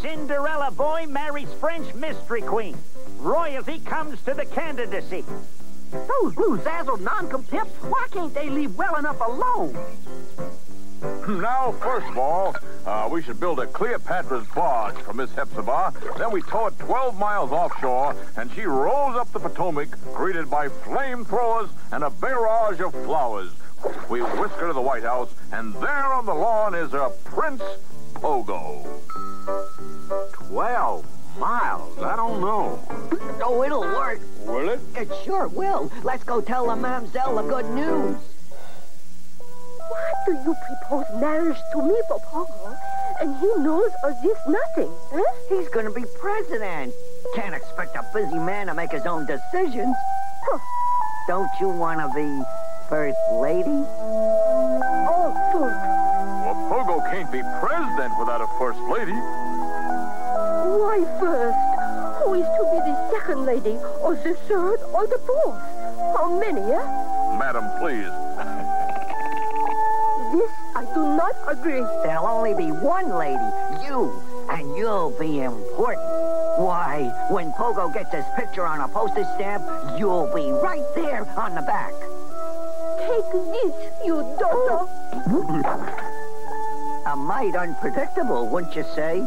Cinderella boy marries French mystery queen. Royalty comes to the candidacy. Those blue-zazzled non-compips, why can't they leave well enough alone? Now, first of all, we should build a Cleopatra's barge for Miss Hepzibah. Then we tow it 12 miles offshore, and she rolls up the Potomac, greeted by flamethrowers and a barrage of flowers. We whisk her to the White House, and there on the lawn is a Prince Pogo. 12 miles? I don't know. Oh, it'll work. Will it? It sure will. Let's go tell the Mam'selle the good news. Why do you propose marriage to me for Pogo, and he knows of this nothing, huh? He's gonna be president. Can't expect a busy man to make his own decisions. Huh. Don't you want to be... First lady? Oh, Pogo. Well, Pogo can't be president without a first lady. Why first? Who is to be the second lady, or the third, or the fourth? How many, eh? Madam, please. This I do not agree. There'll only be one lady, you, and you'll be important. Why, when Pogo gets his picture on a postage stamp, you'll be right there on the back. Take this, you daughter. A mite unpredictable, wouldn't you say?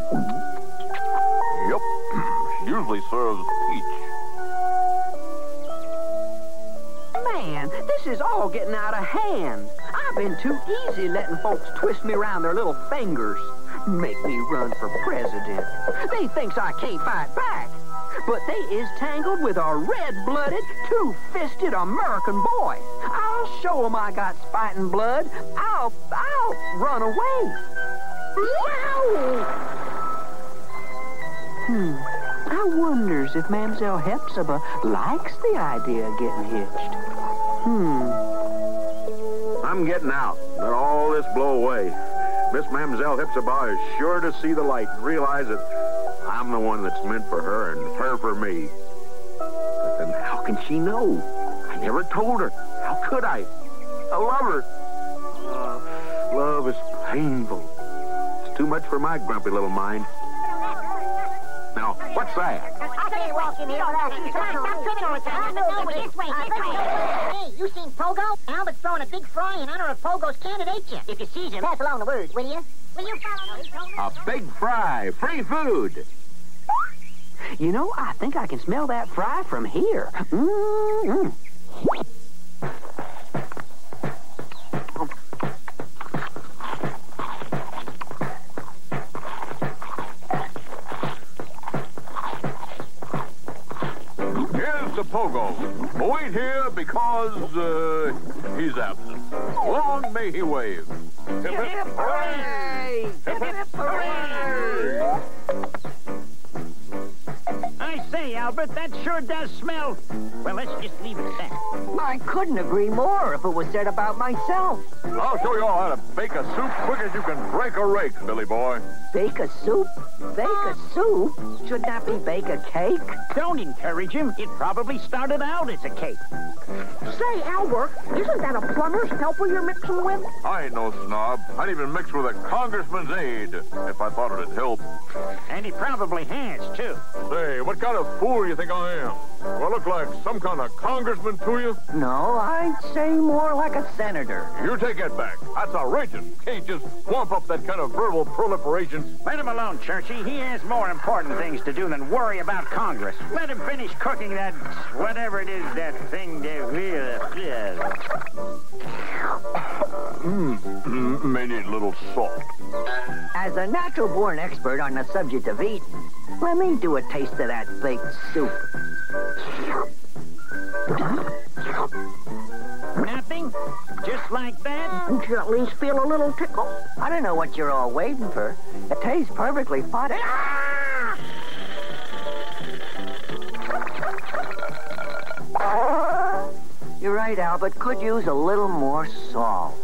Yep. She usually serves peach. Man, this is all getting out of hand. I I've been too easy letting folks twist me around their little fingers. Make me run for president. They thinks I can't fight back. But they is tangled with a red-blooded, two-fisted American boy. I'll show 'em I got fighting blood. I'll run away. Meow! I wonders if Mam'selle Hepzibah likes the idea of getting hitched. I'm getting out. Let all this blow away. Miss Mam'selle Hepzibah is sure to see the light and realize that I'm the one that's meant for her and her for me. But then how can she know? I never told her. How could I? I love her. Love is painful. It's too much for my grumpy little mind. Now, what's that? I saw you walk in here. Stop trimming with that. This way. Hey, you seen Pogo? Albert's throwing a big fry in honor of Pogo's candidate. If you sees him, pass along the word, will you? Will you follow? A big fry. Free food. You know, I think I can smell that fry from here. Pogo. Wait here because he's absent. Long may he wave. Hip hip hooray! Hip hip hooray! I say, Albert, that sure does smell. Well, let's just leave it at that. I couldn't agree more if it was said about myself. I'll show you all how to bake a soup quick as you can break a rake, Billy boy. Bake a soup? Bake a soup? Should that be bake a cake? Don't encourage him. It probably started out as a cake. Say, Albert, isn't that a plumber's helper you're mixing with? I ain't no snob. I'd even mix with a congressman's aide if I thought it'd help. And he probably has, too. Say, what kind of fool you think I am? Do I look like some kind of congressman to you? No, I'd say more like a senator. You take that back. That's outrageous. Can't just wamp up that kind of verbal proliferation. Let him alone, Churchy. He has more important things to do than worry about Congress. Let him finish cooking that, whatever it is, that thing that may need a little salt. As a natural-born expert on the subject of eating, let me do a taste of that baked soup. Nothing? Just like that? Don't you at least feel a little tickle? I don't know what you're all waiting for. It tastes perfectly fine. You're right, Albert. Could use a little more salt.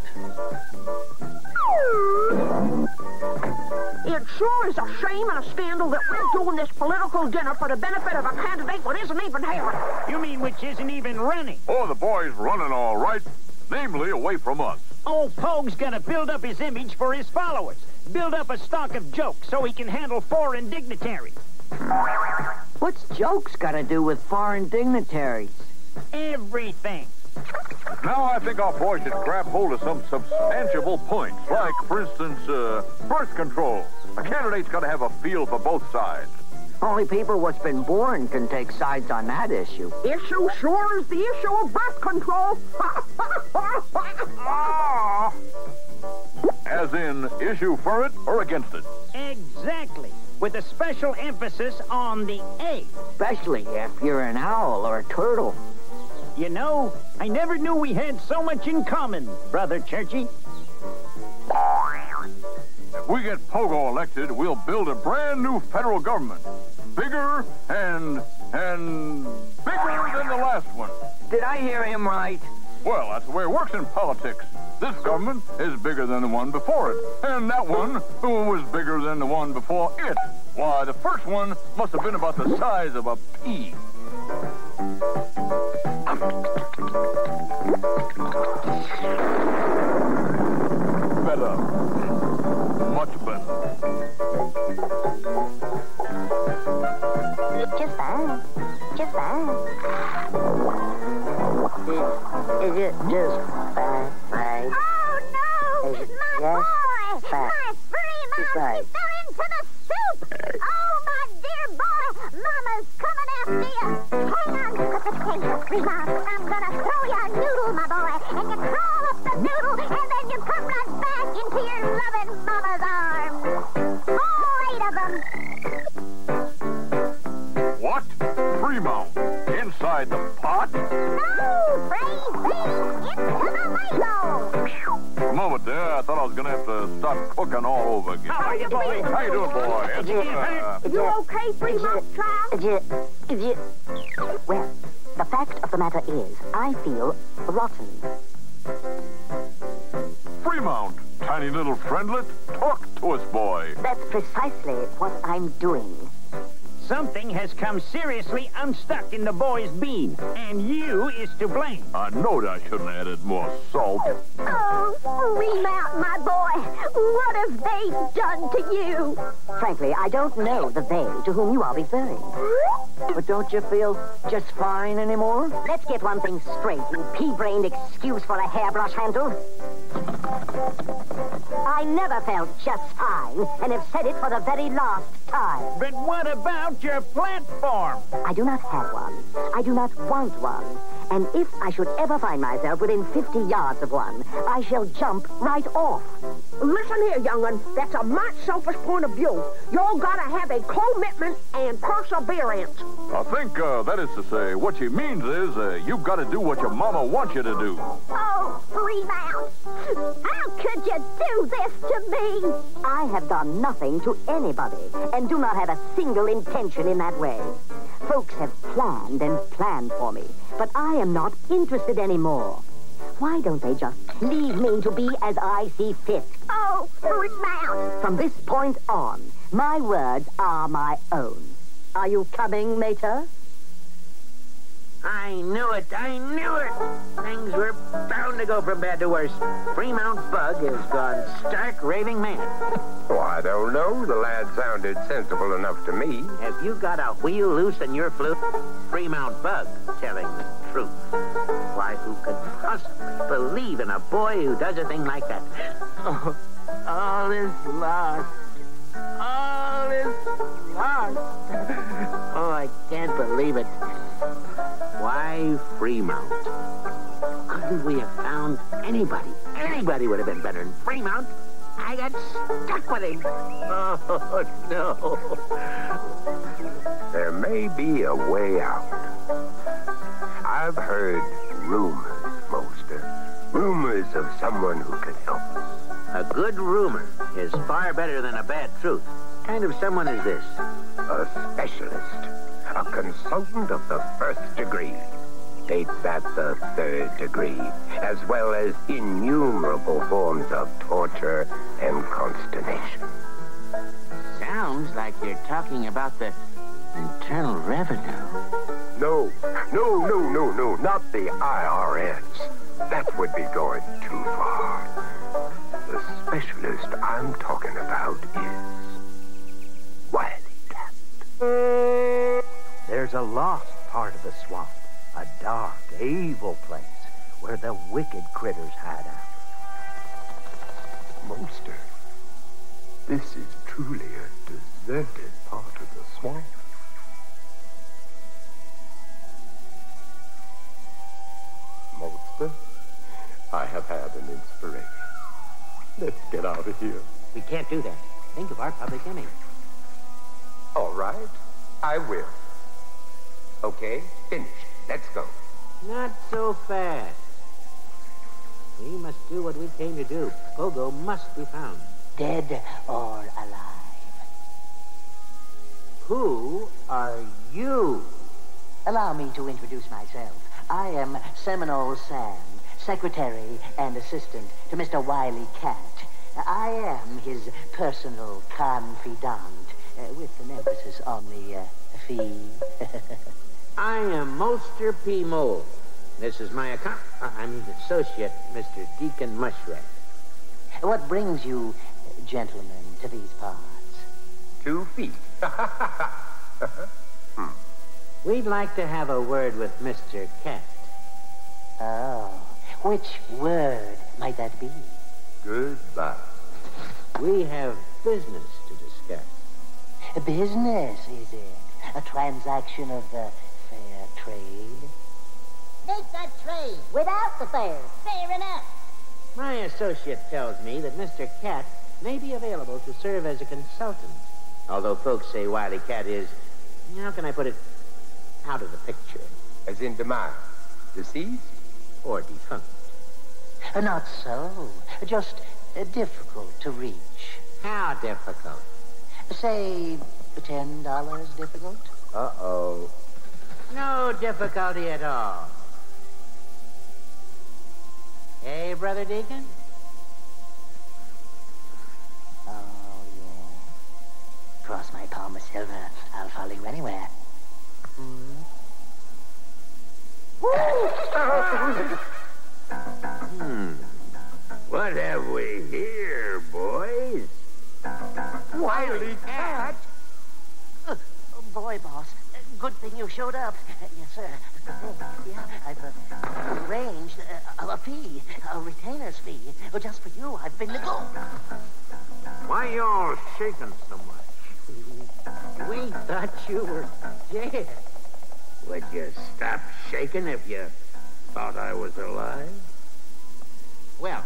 It sure is a shame and a scandal that we're doing this political dinner for the benefit of a candidate that isn't even here. You mean which isn't even running? Oh, the boy's running all right. Namely, away from us. Oh, Pogue's gonna build up his image for his followers. Build up a stock of jokes so he can handle foreign dignitaries. What's jokes gotta do with foreign dignitaries? Everything. Now I think our boy should grab hold of some substantiable points, like, for instance, birth control. A candidate's got to have a feel for both sides. Only people what's been born can take sides on that issue. Issue sure is the issue of birth control. As in, issue for it or against it. Exactly. With a special emphasis on the A. Especially if you're an owl or a turtle. You know, I never knew we had so much in common, Brother Churchy. If we get Pogo elected, we'll build a brand new federal government. Bigger and bigger than the last one. Did I hear him right? Well, that's the way it works in politics. This government is bigger than the one before it. And that one was bigger than the one before it. Why, the first one must have been about the size of a pea. Better. Much better. Just fine. Just fine. Is it just fine? Right? Oh, no! It's my boy! Fine. My Fremount! He fell into the soup! Oh, my dear boy! Mama's coming after you! Hang on! Fremount, I'm gonna throw you a noodle, my boy! And you crawl up the noodle and then Fremount. Inside the pot. Oh, Frey, it's a moment there, I thought I was going to have to start cooking all over again. How are you, boy? How you doing, boy? You okay, Fremount child? Well, the fact of the matter is, I feel rotten. Fremount, tiny little friendlet, talk to us, boy. That's precisely what I'm doing. Something has come seriously unstuck in the boy's bean, and you is to blame. I knowed I shouldn't have added more salt. Oh, Fremount, my boy, what have they done to you? Frankly, I don't know the they to whom you are referring. But don't you feel just fine anymore? Let's get one thing straight, you pea-brained excuse for a hairbrush handle. I never felt just fine, and have said it for the very last time. But what about your platform? I do not have one. I do not want one. And if I should ever find myself within 50 yards of one, I shall jump right off. Listen here, young'un. That's a Mount Sophist point of view. Y'all gotta have a commitment and perseverance. I think, that is to say, what she means is, you've gotta do what your mama wants you to do. Oh, Fremount! How could you do this to me? I have done nothing to anybody, and do not have a single intention in that way. Folks have planned and planned for me, but I am not interested anymore. Why don't they just leave me to be as I see fit? Oh, Fremount! From this point on, my words are my own. Are you coming, Mater? I knew it! I knew it! Things were bound to go from bad to worse. Fremount Bug has gone stark raving mad. Oh, I don't know. The lad sounded sensible enough to me. Have you got a wheel loose in your flute? Fremount Bug telling the truth. Why, who could possibly believe in a boy who does a thing like that? Oh, all is lost. All is lost. Oh, I can't believe it. Why Fremount? Couldn't we have found anybody? Anybody would have been better than Fremount. I got stuck with him. Oh, no. There may be a way out. I've heard rumors, Molester. Rumors of someone who can help us. A good rumor is far better than a bad truth. What kind of someone is this? A specialist. A consultant of the first degree. Date that the third degree, as well as innumerable forms of torture and consternation. Sounds like you're talking about the Internal Revenue. No, not the IRS. That would be going too far. The specialist I'm talking about is Wiley Catt. There's a lost part of the swamp, a dark, evil place where the wicked critters hide out. Molester, this is truly a deserted part of the swamp. Molester, I have had an inspiration. Let's get out of here. We can't do that. Think of our public enemy. All right, I will. Okay, finished. Let's go. Not so fast. We must do what we came to do. Pogo must be found. Dead or alive. Who are you? Allow me to introduce myself. I am Seminole Sam, secretary and assistant to Mr. Wiley Catt. I am his personal confidant, with an emphasis on the fee. I am Molester P. Mole. This is my associate, Mr. Deacon Mushrat. What brings you, gentlemen, to these parts? 2 feet. We'd like to have a word with Mr. Catt. Oh, which word might that be? Goodbye. We have business to discuss. A business, is it? A transaction of the... trade? Make that trade without the fair. Fair enough. My associate tells me that Mr. Catt may be available to serve as a consultant. Although folks say Wiley Catt is, how can I put it, out of the picture. As in demise, disease, or defunct. Not so, just difficult to reach. How difficult? Say, $10 difficult? Uh-oh. No difficulty at all. Hey, Brother Deacon? Oh, yeah. Cross my palm with silver. I'll follow you anywhere. Mm-hmm. What have we here, boys? Wiley Catt? Oh, boy, boss. Good thing you showed up. Yes, sir. Yeah, I've arranged a fee, a retainer's fee. Just for you, I've been to go. Why y'all shaking so much? We thought you were dead. Would you stop shaking if you thought I was alive? Well,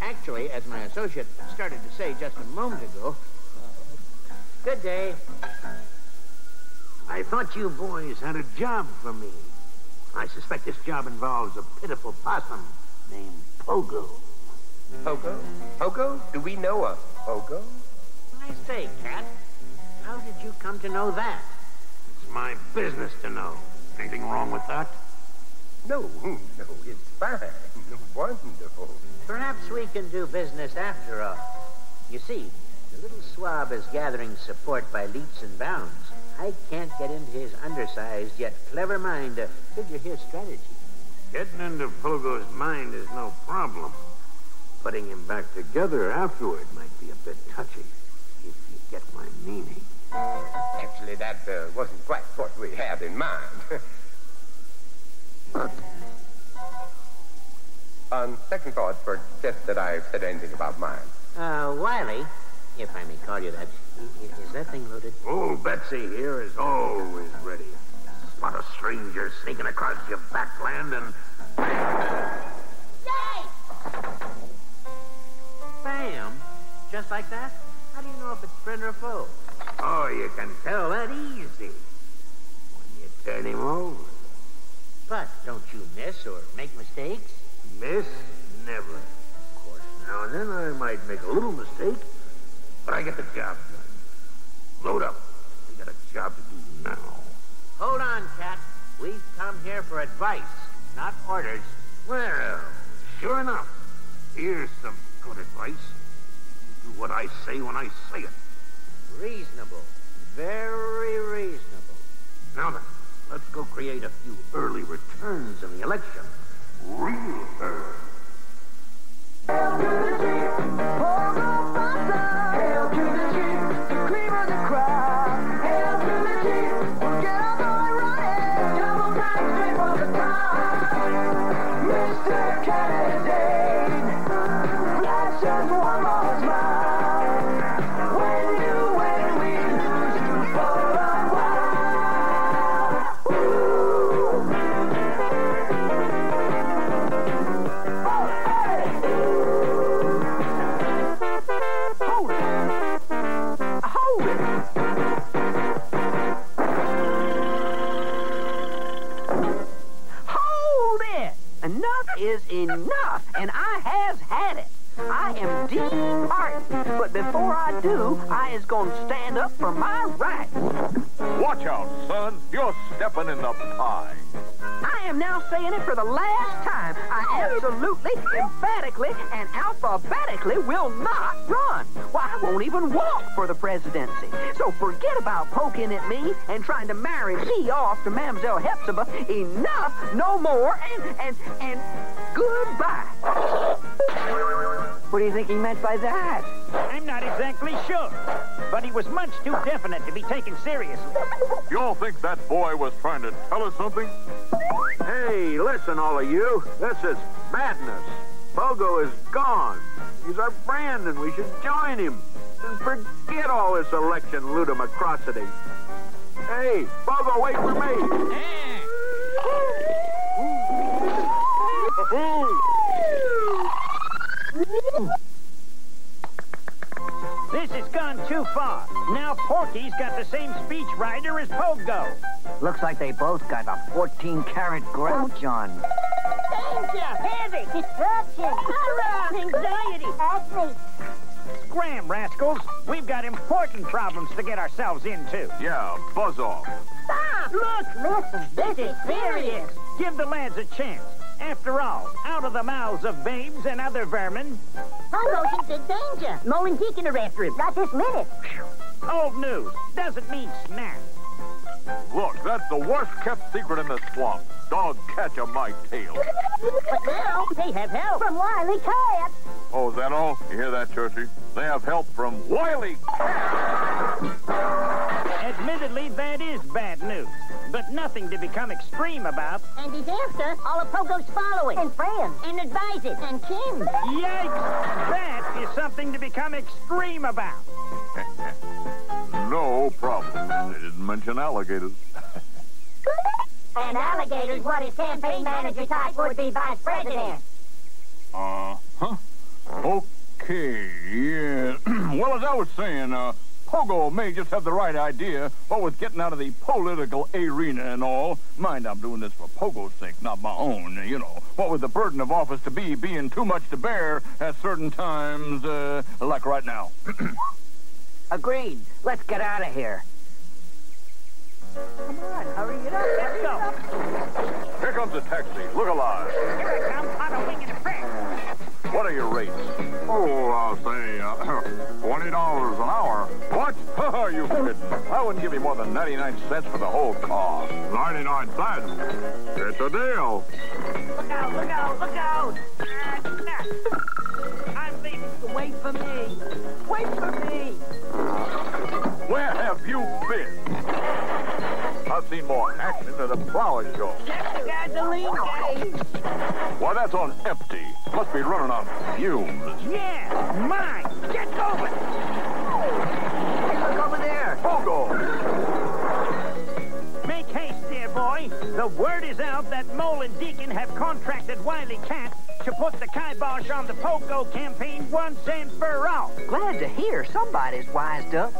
actually, as my associate started to say just a moment ago, good day. I thought you boys had a job for me. I suspect this job involves a pitiful possum named Pogo. Pogo? Pogo? Do we know a Pogo? I say, Cat, how did you come to know that? It's my business to know. Anything wrong with that? No, it's fine. Wonderful. Perhaps we can do business after all. You see, the little swab is gathering support by leaps and bounds. I can't get into his undersized yet clever mind to figure his strategy. Getting into Pogo's mind is no problem. Putting him back together afterward might be a bit touchy, if you get my meaning. Actually, that wasn't quite what we had in mind. On second thought, forget that I've said anything about mine. Wiley, if I may call you that, is that thing loaded? Oh, Betsy here is always ready. Spot a stranger sneaking across your backland and... Yay! Bam! Just like that? How do you know if it's friend or foe? Oh, you can tell that easy. When you turn him over. But don't you miss or make mistakes? Miss? Never. Of course, now and then I might make a little mistake, but I get the job done. Load up. We got a job to do now. Hold on, Cat. We've come here for advice, not orders. Well, sure enough. Here's some good advice. You do what I say when I say it. Reasonable. Very reasonable. Now then, let's go create a few early returns in the election. Real early. Is enough, and I has had it. I am disheartened, but before I do, I is gonna stand up for my rights. Watch out, son. You're stepping in the pie. I am now saying it for the last time. I absolutely, emphatically, and alphabetically will not run. Why, I won't even walk for the presidency. So forget about poking at me and trying to marry me off to Mam'selle Hepzibah. Enough, no more, and goodbye. What do you think he meant by that? I'm not exactly sure, but he was much too definite to be taken seriously. You all think that boy was trying to tell us something? Hey, listen, all of you. This is madness. Pogo is gone. He's our friend, and we should join him. And forget all this election ludimacrosity. Hey, Pogo, wait for me. This is You've gone too far. Now Porky's got the same speech writer as Pogo. Looks like they both got a 14-carat grouch on. Danger! Panic! Disruption! Around! Anxiety! Athlete! Scram, rascals! We've got important problems to get ourselves into. Yeah, buzz off. Stop! Look! Listen! This is serious! Give the lads a chance. After all, out of the mouths of babes and other vermin. Pogo's in danger. Mole and Deacon are after him. Right this minute. Old news. Doesn't mean snap. Look, that's the worst-kept secret in the swamp. Dog catcher my tail. But now they have help from Wiley Catt. Oh, is that all? You hear that, Churchy? They have help from Wiley Catt. Admittedly, that is bad news. But nothing to become extreme about. And he's after all of Pogo's following. And friends. And advisors. And kin. Yikes! That is something to become extreme about. No problem. They didn't mention alligators. An alligator's what his campaign manager type would be vice president. Uh-huh. Okay, yeah. Well, as I was saying, Pogo may just have the right idea, what with getting out of the political arena and all. Mind, I'm doing this for Pogo's sake, not my own, you know. What with the burden of office to be being too much to bear at certain times, like right now. Agreed. Let's get out of here. Come on, hurry it up. Let's go. Here comes the taxi. Look alive. Here it comes on a wing and a prayer. What are your rates? Oh, I'll say, $20 an hour. What? Are you kidding? I wouldn't give you more than 99 cents for the whole car. 99 cents? It's a deal. Look out, look out, look out. I'm leaving. Wait for me. Wait for me. Where have you been? I've seen more action at a flower show. Check the gasoline gauge. Why, that's on empty. Must be running on fumes. Yeah, mine. Get going. Hey, look over there. Pogo. Make haste, dear boy. The word is out that Mole and Deacon have contracted Wiley Catt to put the kibosh on the Pogo campaign once and for all. Glad to hear somebody's wised up.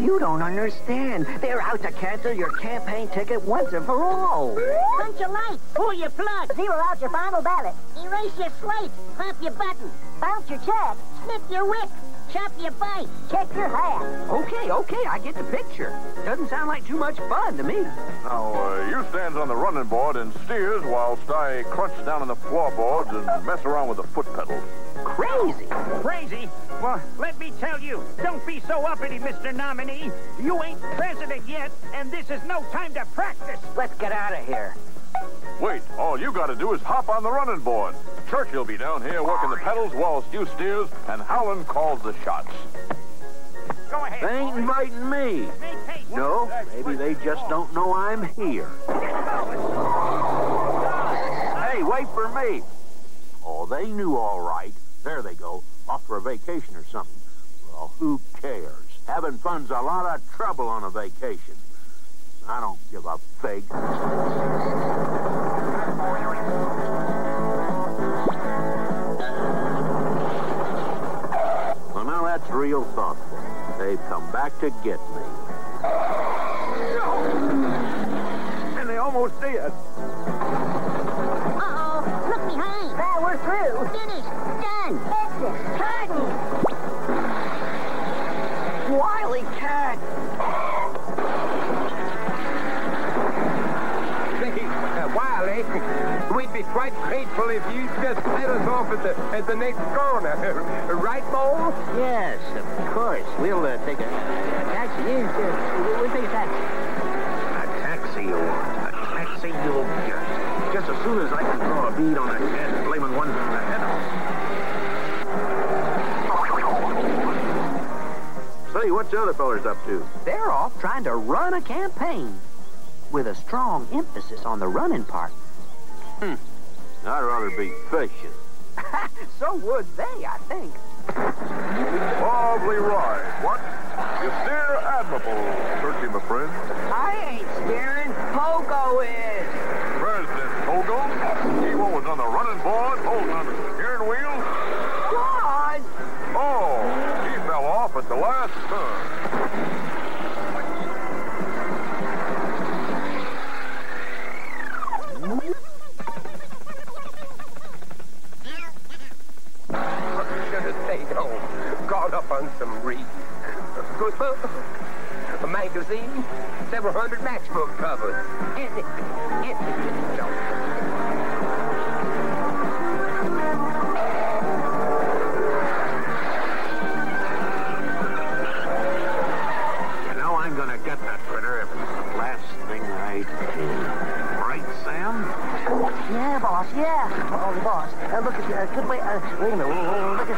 You don't understand. They're out to cancel your campaign ticket once and for all. Punch your lights. Pull your plug. Zero out your final ballot. Erase your slate. Clap your button. Bounce your check. Snip your whip. Chop your bite. Check your hat. Okay, okay, I get the picture. Doesn't sound like too much fun to me. Now, you stands on the running board and steers whilst I crunch down on the floorboards and mess around with the foot pedals. Crazy! Crazy? Well, let me tell you, don't be so uppity, Mr. Nominee. You ain't president yet, and this is no time to practice. Let's get out of here. Wait, all you gotta do is hop on the running board. Churchy'll be down here working the pedals whilst you steers, and Howland calls the shots. Go ahead. They ain't inviting me. No, maybe they just don't know I'm here. Hey, wait for me. Oh, they knew all right. There they go, off for a vacation or something. Well, who cares? Having fun's a lot of trouble on a vacation. I don't give a fig. Well, now that's real thoughtful. They've come back to get me. No! And they almost did. Uh-oh, look behind. Well, we're through. Finished. Done. Exit. Curtain. Wiley Catt. Wiley, we'd be quite grateful if you just let us off at the next corner. Right, Mole? Yes, of course. We'll take a taxi. Yes, we'll take a taxi. A taxi you want. A taxi you'll get. Just as soon as I can throw a bead on a head blaming one from the head off. Say, what's the other fellas up to? They're off trying to run a campaign. With a strong emphasis on the running part. Hmm. I'd rather be fishing. So would they, I think. Probably right. What? You steer admirable, Churchy, my friend. I ain't steering. Pogo is. President Pogo? He was on the running board, holding on the steering wheel. God! Oh, he fell off at the last. several hundred matchbook covers. You know, I'm gonna get that critter if it's the last thing I do. Right, Sam? Yeah, boss, yeah. Oh, boss, look at the good way. Wait a minute. Look at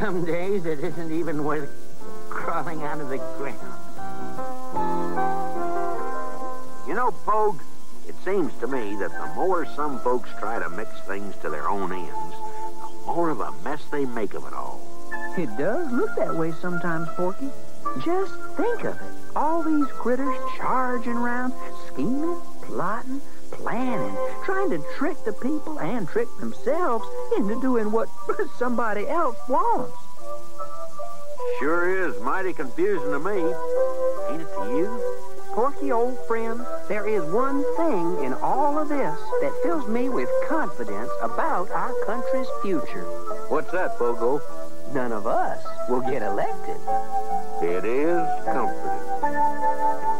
some days it isn't even worth crawling out of the ground. You know, Pogue, it seems to me that the more some folks try to mix things to their own ends, the more of a mess they make of it all. It does look that way sometimes, Porky. Just think of it. All these critters charging around, scheming, plotting, planning, trying to trick the people and trick themselves into doing what somebody else wants. Sure is mighty confusing to me. Ain't it to you? Porky, old friend, there is one thing in all of this that fills me with confidence about our country's future. What's that, Pogo? None of us will get elected. It is comforting.